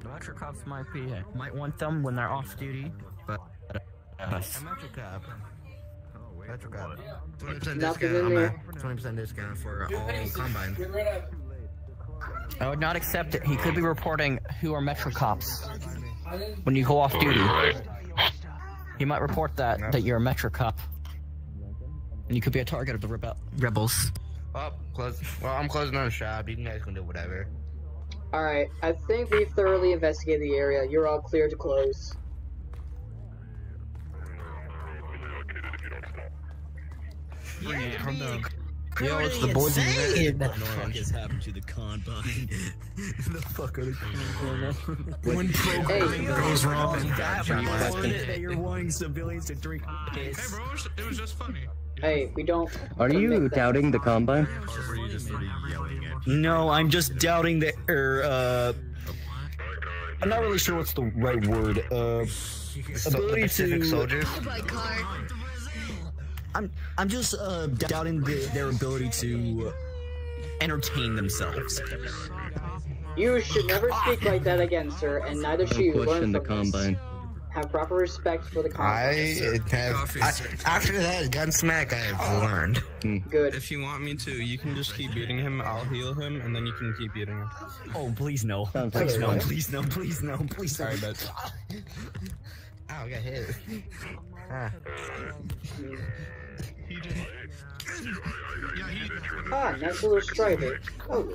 Electric cops might be might want them when they're off duty, but uh, electric cop. Electric cop. Twenty percent discount. Twenty percent discount for all Combine. I would not accept it. He could be reporting who are Metro cops when you go off duty. He might report that that you're a Metro cop, and you could be a target of the rebe rebels. Well, close. Well, I'm closing on the shop. You guys can do whatever. Alright, I think we've thoroughly investigated the area. You're all clear to close. Yeah, yeah, yo, it's the boys in the What the fuck has happened to the Combine? The fuck are the Combine? When programming hey, goes wrong, that when you you're wanting civilians to drink piss. Hey bro, it was just funny. Hey, we don't. Are you doubting the Combine? Or were you just sort of yelling at you? No, I'm just doubting the. Er, uh. I'm not really sure what's the right word. Uh. Ability to. Soldier. I'm. I'm just uh doubting the, their ability to entertain themselves. You should never speak like that again, sir, and neither should you learn from the Combine. Have proper respect for the Combine. I have, I, after that gunsmack, I have learned. Good. If you want me to, you can just keep beating him. I'll heal him, and then you can keep beating him. Oh, please no! Please no! Please no! Please no! Please no! Sorry, but ow, I got hit. Ah. Ah, nice little strike. Oh.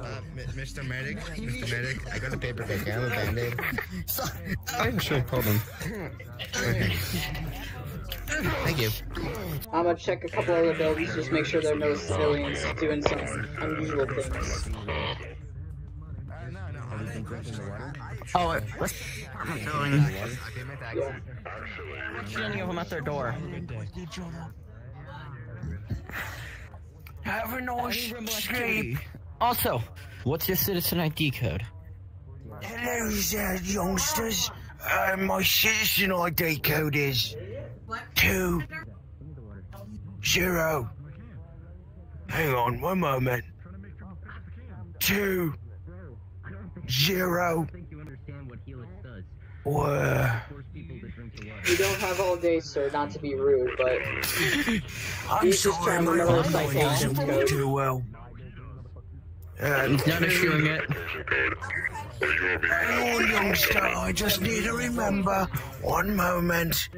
Uh, Mister Medic, Mister Medic, I got a paper bag. I have a band-aid. I have a short problem. Thank you. I'm gonna check a couple other buildings, just make sure there are no civilians doing some unusual things. Oh, what's I'm killing I'm killing them at their door. Have a nice sleep. Also, what's your citizen I D code? Hello there, youngsters. Uh, my citizen I D code is two zero. Hang on one moment. Two zero. What? You don't have all day, sir, not to be rude, but... I'm sorry, my Wi-Fi doesn't work too well. Uh, He's not issuing it. Hello, youngster, I just need to remember, one moment.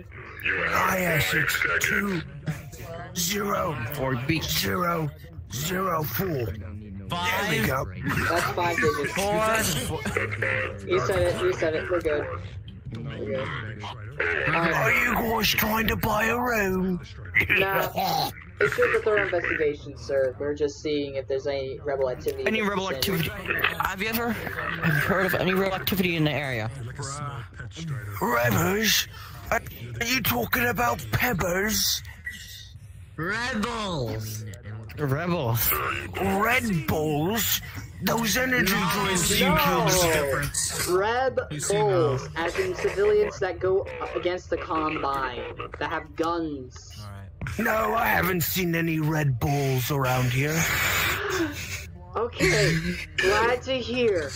I asked it two, zero, or beat zero, zero, four. Five. There we go. That's five digits. Four. You said it, you said it, we're good. Are you guys trying to buy a room? No. It's just a thorough investigation, sir. We're just seeing if there's any rebel activity. Any rebel activity? Have you ever heard of any rebel activity in the area? Rebels? Are you talking about Pebbers? Rebels. Rebels. Red Bulls? Those energy drinks you killed is different. Reb Bulls, as in civilians that go against the Combine, that have guns. No, I haven't seen any Red Bulls around here. Okay, glad to hear.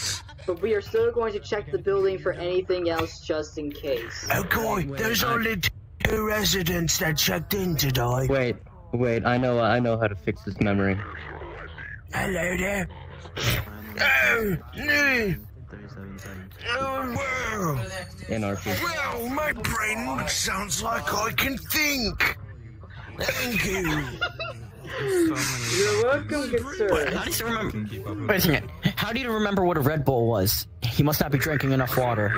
But we are still going to check the building for anything else just in case. Okay, there's only two residents that checked in today. Wait, wait, I know, I know how to fix this memory. Hello there. Oh, no. Oh, wow. Well, my brain sounds like I can think. Thank you. You're welcome, good sir. Wait, how do you remember? Wait a second. How do you remember what a Red Bull was? He must not be drinking enough water.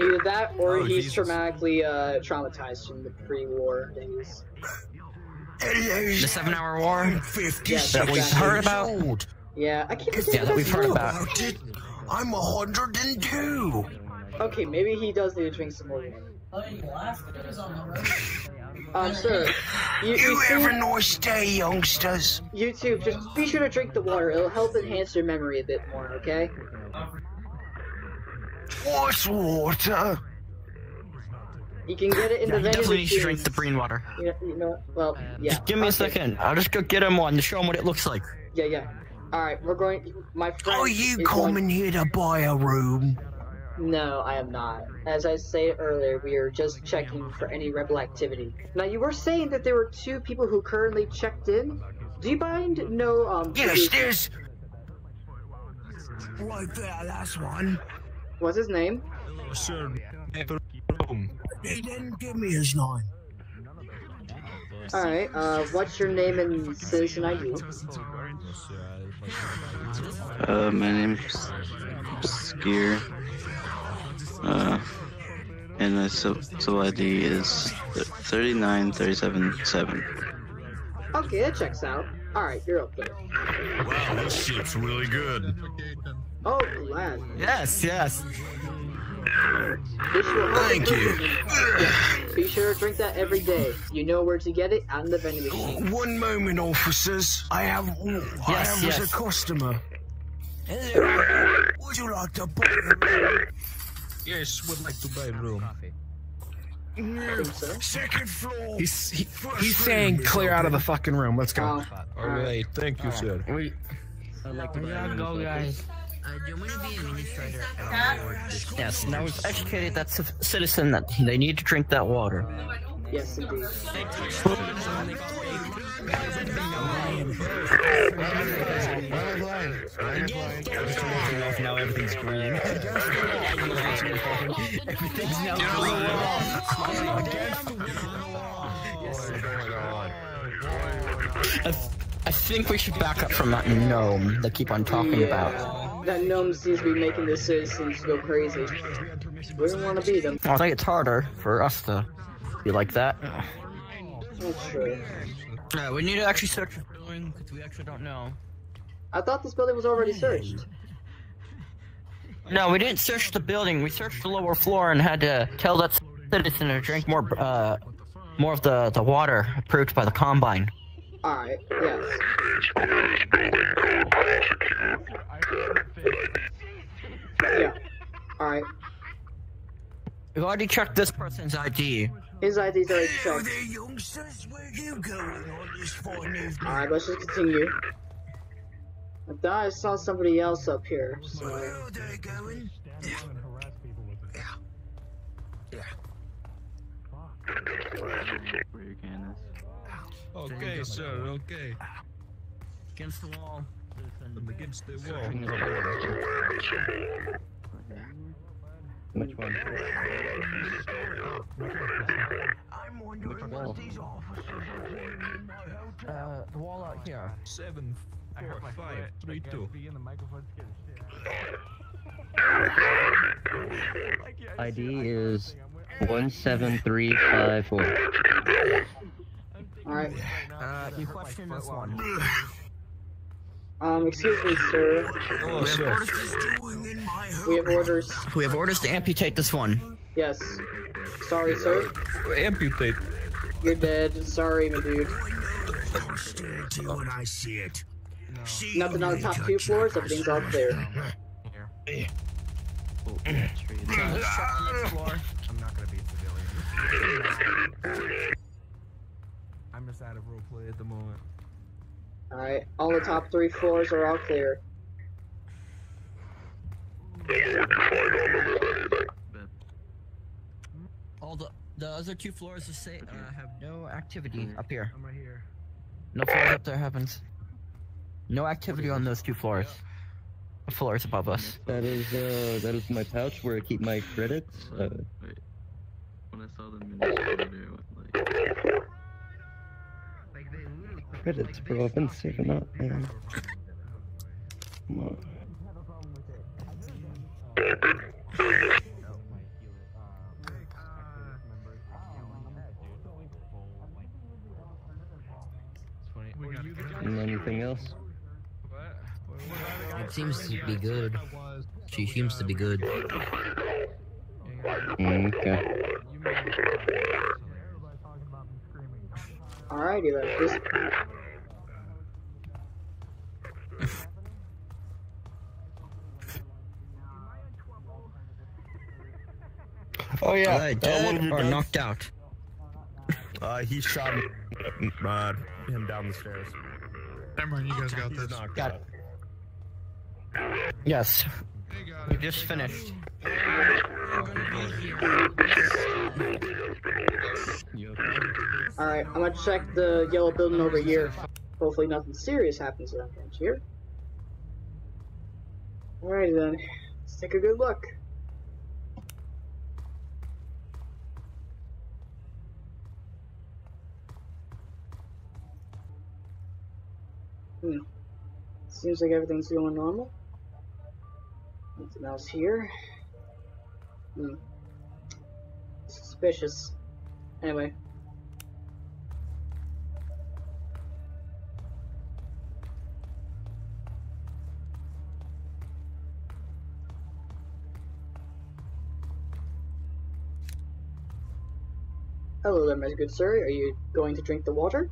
Either that, or oh, he's Jesus. traumatically uh, traumatized from the pre-war days. The Seven-Hour War yes, that we've heard about. Yeah, I can't yeah, that we've heard about. about it. I'm a hundred and two. Okay, maybe he does need to drink some more. Um, sir, you, you, you have a nice day, youngsters. You too. Just be sure to drink the water. It'll help enhance your memory a bit more. Okay? What's water? You can get it in yeah, the vein. Definitely need to drink the green water. You know, you know, well, yeah. Just give me okay. a second. I'll just go get him one to show him what it looks like. Yeah, yeah. All right, we're going. My friend. Are you coming going, here to buy a room? No, I am not. As I said earlier, we are just checking for any rebel activity. Now, you were saying that there were two people who currently checked in. Do you mind? No. Um. Yes, there's. Right there, last one. What's his name? He didn't give me his name. All right. Uh, what's your name and citizen I D? Uh, my name is Skier. Uh, and my civil I D is thirty-nine thirty-seven seven. Okay, that checks out. Alright, you're up there. Wow, that shit's really good. Oh, glad. Yes, yes. Thank you. Yeah, be sure to drink that every day. You know where to get it and the vending machine. One moment, officers. I have. Yes, I have yes. as a customer. Would you like to buy a room? Yes, would like to buy a room. No, second floor. He's he, he's saying clear out of the fucking room. Let's go. Uh, all right. right, thank you, sir. We. I'd like to buy a room, go, guys. Uh, do you want to be an administrator? Yes, now we've educated that citizen that they need to drink that water. Yes, indeed. Now everything's green. Everything's now green. I think we should back up from that gnome they keep on talking about. That gnome seems to be making the citizens go crazy. We don't want to be them. I think it's harder for us to be like that. That's true. Yeah, we need to actually search the building because we actually don't know. I thought this building was already searched. No, we didn't search the building. We searched the lower floor and had to tell that citizen to drink more, uh, more of the the water approved by the Combine. All right. Yes. Yeah. All right. We've already checked this person's I D. His I D's already checked. All right. Let's just continue. I thought I saw somebody else up here. So. Where are they going? Yeah. Yeah. Yeah. Okay, sir, okay. Against the wall. Against the wall. Which one? I'm wondering what these officers are doing. Uh, the wall out here. seven, four, five, three, two. I D is one seven three five four. Alright. Uh, you question this one. Um, excuse me, sir. Oh, sir. We have orders. We have orders to amputate this one. Yes. Sorry, sir. Amputate. You're dead. Sorry, my dude. I'll stare at you when I see it. No. Nothing on the top two floors. Everything's all clear. Here. Oh, next floor. I'm not gonna be a civilian. I'm just out of roleplay at the moment. Alright, all the top three floors are all clear. All the the other two floors are safe. Uh, have no activity up here. I'm right here. No floors up there happens. No activity on those two floors. The floors above us. That is uh, that is my pouch where I keep my credits. Uh, Wait. When I saw them in the video, like. Credits, bro. I've been saving up, man. Come on. Anything else? It seems to be good. She seems to be good. Mm, okay. Alrighty then. Just... oh yeah. Uh, dead uh, or knocked out? uh, he shot him, uh, him down the stairs. Never mind, you guys got this. Got it. Yes. We just finished. Alright, I'm gonna check the yellow building over here. Hopefully nothing serious happens around here. Alrighty then, let's take a good look. Hmm. Seems like everything's going normal. Nothing else here. Hmm. Suspicious. Anyway. Hello there, my good sir. Are you going to drink the water?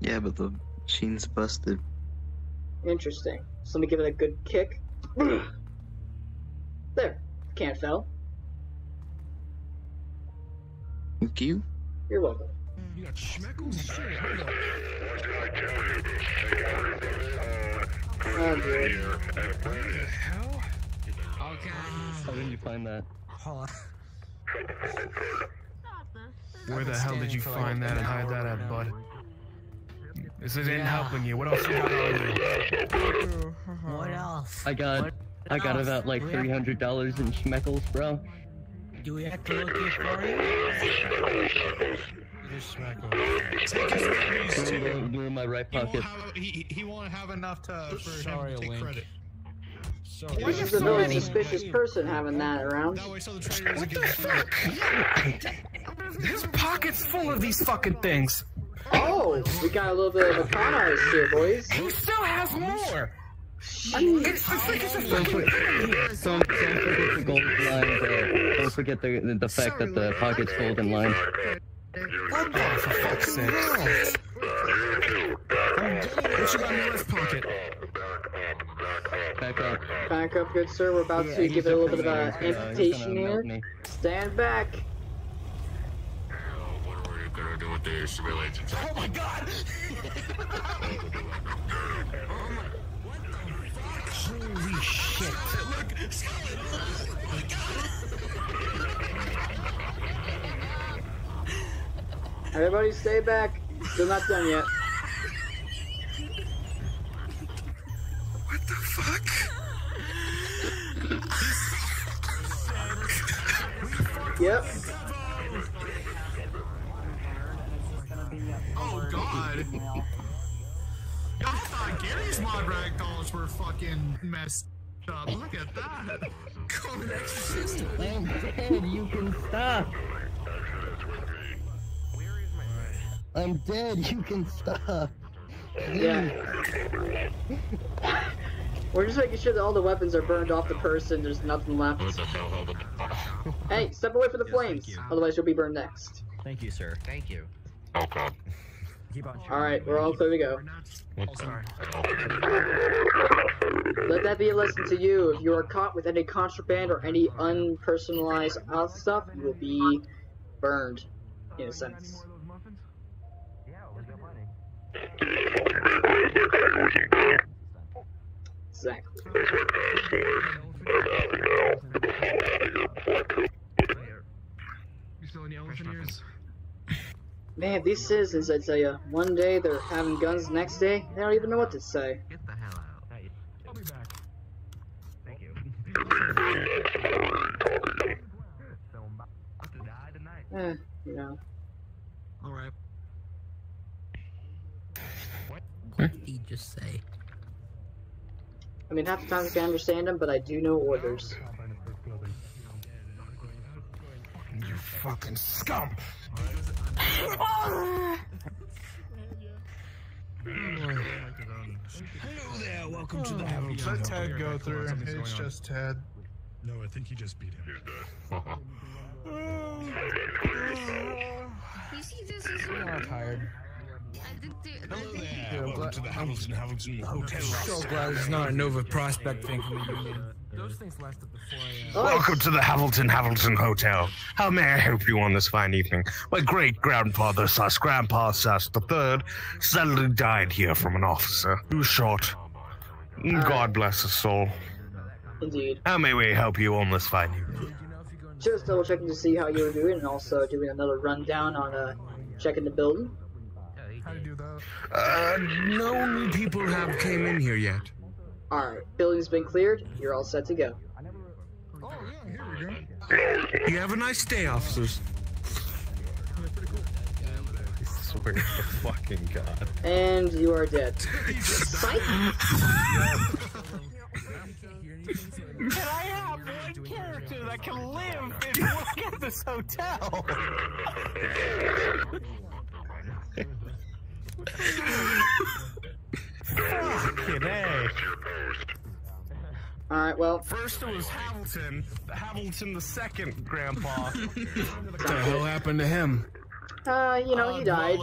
Yeah, but the machine's busted. Interesting. So let me give it a good kick. There. Can't fail. Thank you. You're welcome. You got schmeckles? Shit. What did I tell you? Oh, dude. What the hell? Okay. How did you find that? Where the hell did you find that and hide that at, bud? This isn't yeah. helping you. What else you got on you? What else? I got, what I got else? about like three hundred dollars in schmeckles, bro. Do we have to look here for you? Schmeckles. They're in my right pocket. He, he won't have enough to for Sorry, him to take Link. credit. This is a very suspicious person having that around. What the fuck? His pocket's full of these fucking things. Oh, we got a little bit of a con artist here, boys. He still has more. I mean, it's, it's like it's a don't fucking. Forget, don't, don't forget the golden line. Bro. Don't forget the the, the fact Sorry, that the pocket's golden line. What the oh, for fuck's sake? What you got in your left pocket? Back up. Back up, good sir. We're about yeah, to give it a little bit of an amputation here. Stand back. Oh my god! Holy shit! Look, Scarlet! Oh my god! Everybody stay back! Still not done yet. What the fuck? Yep. Oh god! Y'all thought Gary's mod ragdolls were fucking messed. stop. Look at that. Call an exorcist. I'm dead. You can stop. Where is my... I'm dead. You can stop. Yeah. We're just making sure that all the weapons are burned off the person. There's nothing left. What the hell, hold on. Hey, step away from the yes, flames. You. Otherwise, you'll be burned next. Thank you, sir. Thank you. Oh God. Alright, we're all clear to go. Let that be a lesson to you. If you are caught with any contraband or any unpersonalized stuff, you will be burned, in a sense. Exactly. You still in the elephant ears? Man, these citizens, I tell ya, one day they're having guns, the next day they don't even know what to say. Get the hell out. Hey, I'll be back. Thank you. Eh, you know. Alright. What? What did he just say? I mean, half the time I can understand him, but I do know orders. You fucking scum! Hello there, welcome to the Happy Hour. Let Ted go through. It's just Ted. No, I think he just beat him. You see, this is I'm tired. Hello there, welcome to the Hamilton Hamilton Hotel. So glad it's not a Nova Prospect thing. Those things lasted before I, uh... Welcome to the Hamilton Hamilton Hotel. How may I help you on this fine evening? My great-grandfather slash grandpa slash the third suddenly died here from an officer. Too short. Uh, God bless us all. Indeed. How may we help you on this fine evening? Just double-checking to see how you were doing, and also doing another rundown on uh, checking the building. How do you do that? Uh, no new people have came in here yet. Alright, building's been cleared, you're all set to go. Oh, yeah, here we go. You have a nice day, officers. I swear to fucking God. And you are dead. Psych! Can I have one character that can live and work at this hotel? Fucking A. Alright, well. First it was Hamilton. Hamilton the second, Grandpa. What the hell happened to him? Uh, you know, he died.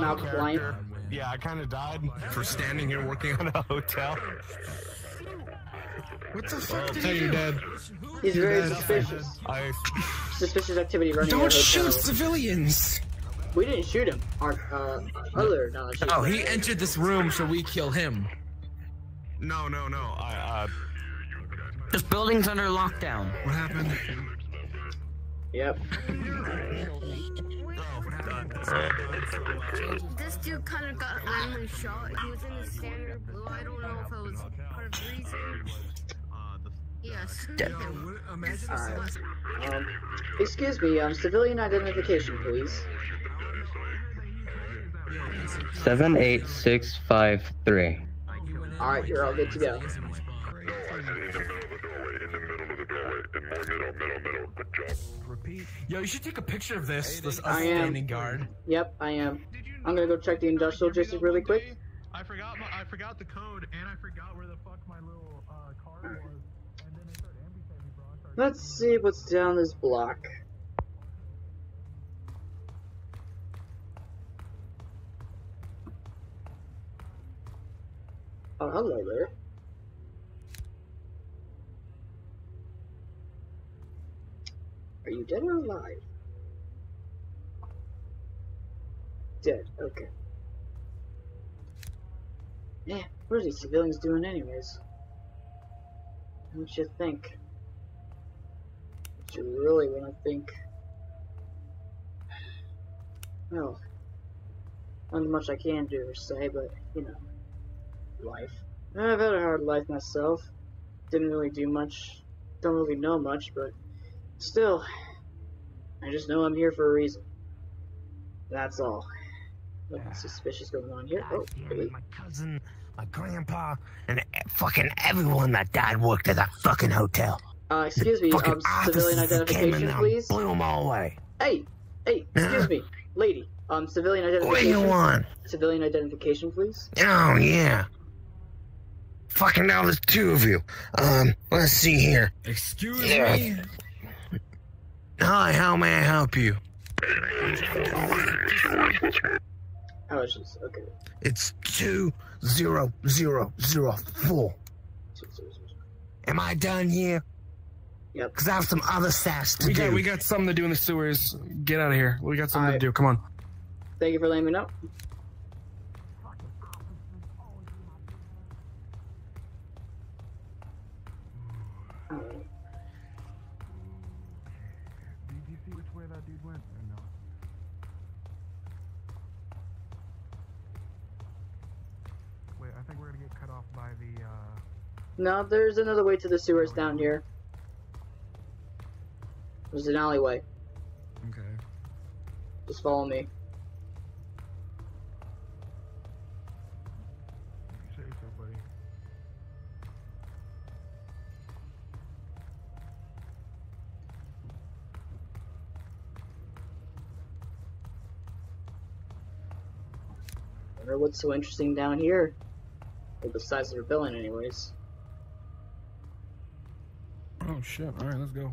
Malcolm. Yeah, I kind of died for standing here working on a hotel. What the fuck did he do? He's very suspicious. Suspicious activity running a hotel. Don't shoot civilians! We didn't shoot him. Our uh, other knowledge. Oh, he entered this room, so we kill him. No, no, no. I, uh... This building's under lockdown. What happened? Yep. This dude kind of got randomly shot. He was in the standard blue. I don't know if it was part of reason. Yes. Dead. Right. Um, excuse me. Um, civilian identification, please. seven eight six five three. Alright, you're all good to go. Yo, you should take a picture of this, this outstanding guard. Yep, I am. I'm gonna go check the industrial district really quick. I forgot my, I forgot the code, and I forgot where the fuck my little uh, car was. And then they started amputating me, bro. Let's see what's down this block. Oh, hello there. Are you dead or alive? Dead, okay. Man, what are these civilians doing anyways? Don't you think? Don't you really wanna think? Well, not much I can do or say, but, you know. Life. I've had a hard life myself. Didn't really do much. Don't really know much, but still, I just know I'm here for a reason. That's all. Nothing suspicious going on here. Oh, really? My cousin, my grandpa, and fucking everyone that died worked at that fucking hotel. Uh, excuse me, um, civilian identification, please. Blew them all away. Hey, hey, excuse uh, me, lady. Um, civilian identification. What do you want? Civilian identification, please. Oh yeah. Fucking now there's two of you. Um, let's see here. Excuse yeah. me. Hi, how may I help you? How is this? Okay. It's two zero zero zero four. Two, zero, zero. Am I done here? Yep. Because I have some other sass to we do. Got, we got something to do in the sewers. Get out of here. We got something I, to do. Come on. Thank you for letting me know. No, there's another way to the sewers down here. There's an alleyway. Okay. Just follow me. Safe, buddy. I wonder what's so interesting down here. Well, besides their billing, anyways. Oh shit, alright, let's go.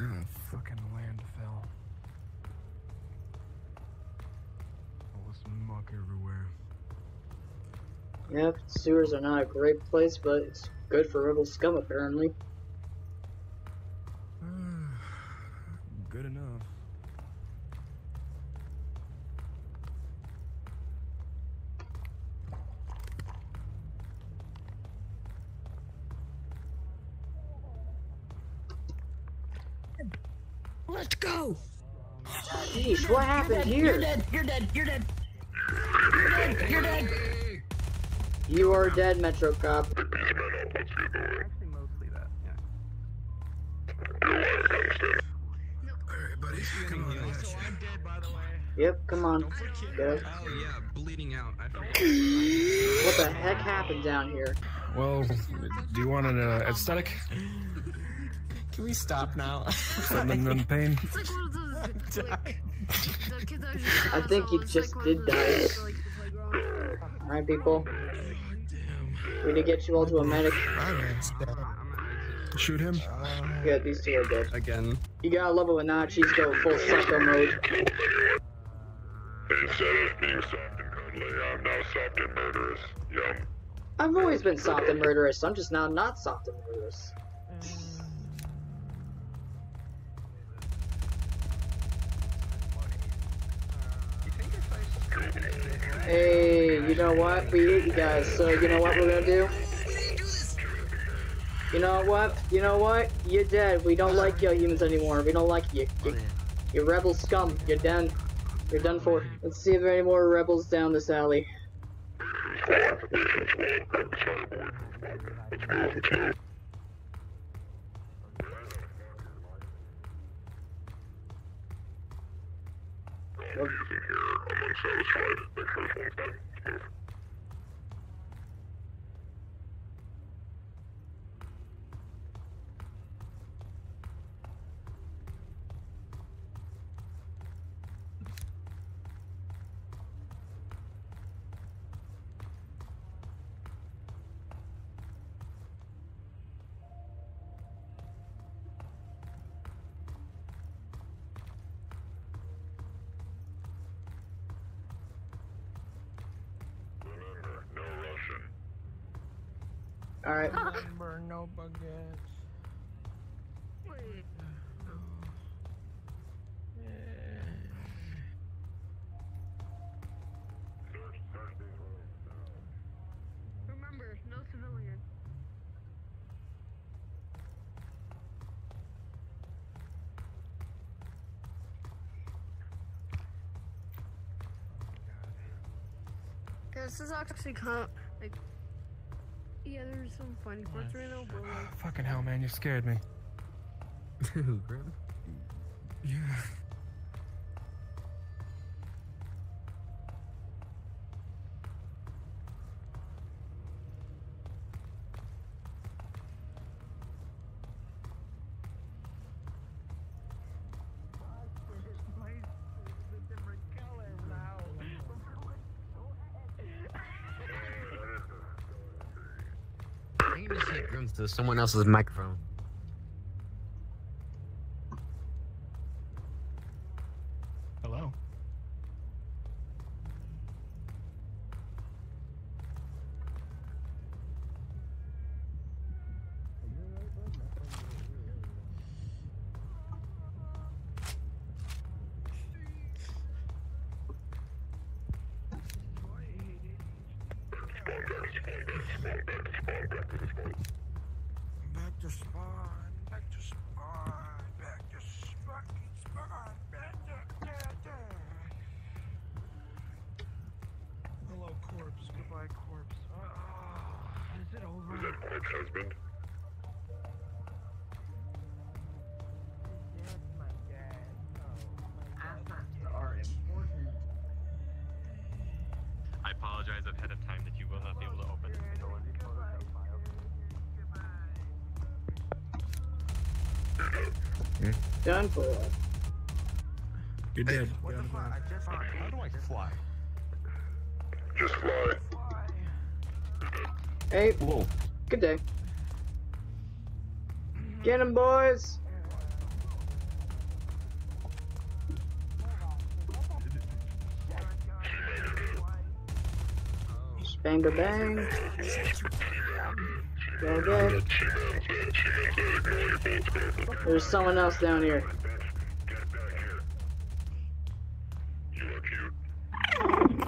Mm, fucking landfill. All this muck everywhere. Yep, sewers are not a great place, but it's good for rebel scum apparently. Good enough. Let's go! Jeez, what happened here? You're dead, you're dead, you're dead. You're dead, you're dead. You are dead, Metro Cop. Actually, mostly that, yeah. Alright, buddy, come on. So I'm dead, by the way. Yep, come on. Go. Oh, yeah, bleeding out. I what the heck happened down here? Well, do you want an uh, aesthetic? Can we stop now? Something in pain. I think you just did die. Alright, people. We need to get you all to a medic. Shoot him? Yeah, these two are dead. Again. You gotta love it when Nachi's go full psycho mode. Instead of being soft and cuddly, I'm now soft and murderous. Yum. I've always been soft and murderous, I'm just now not soft and murderous. Hey, you know what? We hate you guys, so you know what we're gonna do? You know what? You know what? You're dead. We don't like you humans anymore. We don't like you. You, you rebel scum. You're done. You're done for. Let's see if there are any more rebels down this alley. What? All right. No baguettes. Remember, no civilians. This is actually kind of like. Yeah, there's some funny parts right now, but like... Fucking hell, man, you scared me. Dude, bro. Yeah. To someone else's microphone. Hello. Back to spawn, back to spawn, back to fucking spawn, back to, back to. Hello, corpse. Goodbye, corpse. Oh, is it over? Is that my husband? That's my dad. Oh, my dad. Are important. I apologize ahead of time that you will not be able to open this door. Done for us. You're dead. What the fuck? I just fly. How do I fly? Just fly. Hey. Whoa. Good day. Get him, boys. Bang a bang. Okay. There's someone else down here.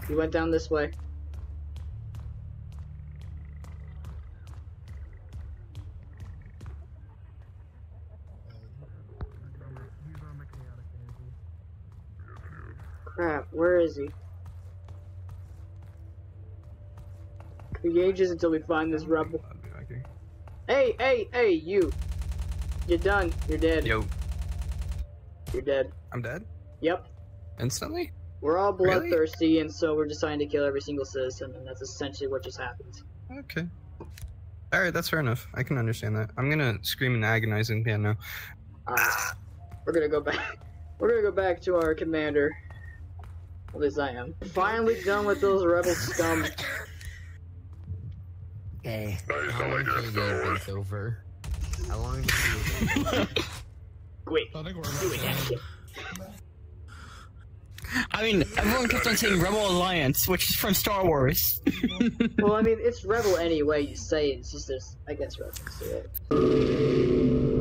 He went down this way. Crap, where is he? He ages until we find this rubble. Hey, hey, hey, you. You're done. You're dead. Yo. You're dead. I'm dead? Yep. Instantly? We're all bloodthirsty, really? And so we're deciding to kill every single citizen, and that's essentially what just happened. Okay. Alright, that's fair enough. I can understand that. I'm gonna scream and agonize in pan now. Uh, we're gonna go back. We're gonna go back to our commander. At least I am. Finally done with those rebel scum. Okay. Nice, how long do you think over? How long do you think? Quick, do it, that shit. I mean, everyone kept on saying Rebel Alliance, which is from Star Wars. Well, I mean, it's Rebel anyway you say it, it's just this, I guess, reference to it.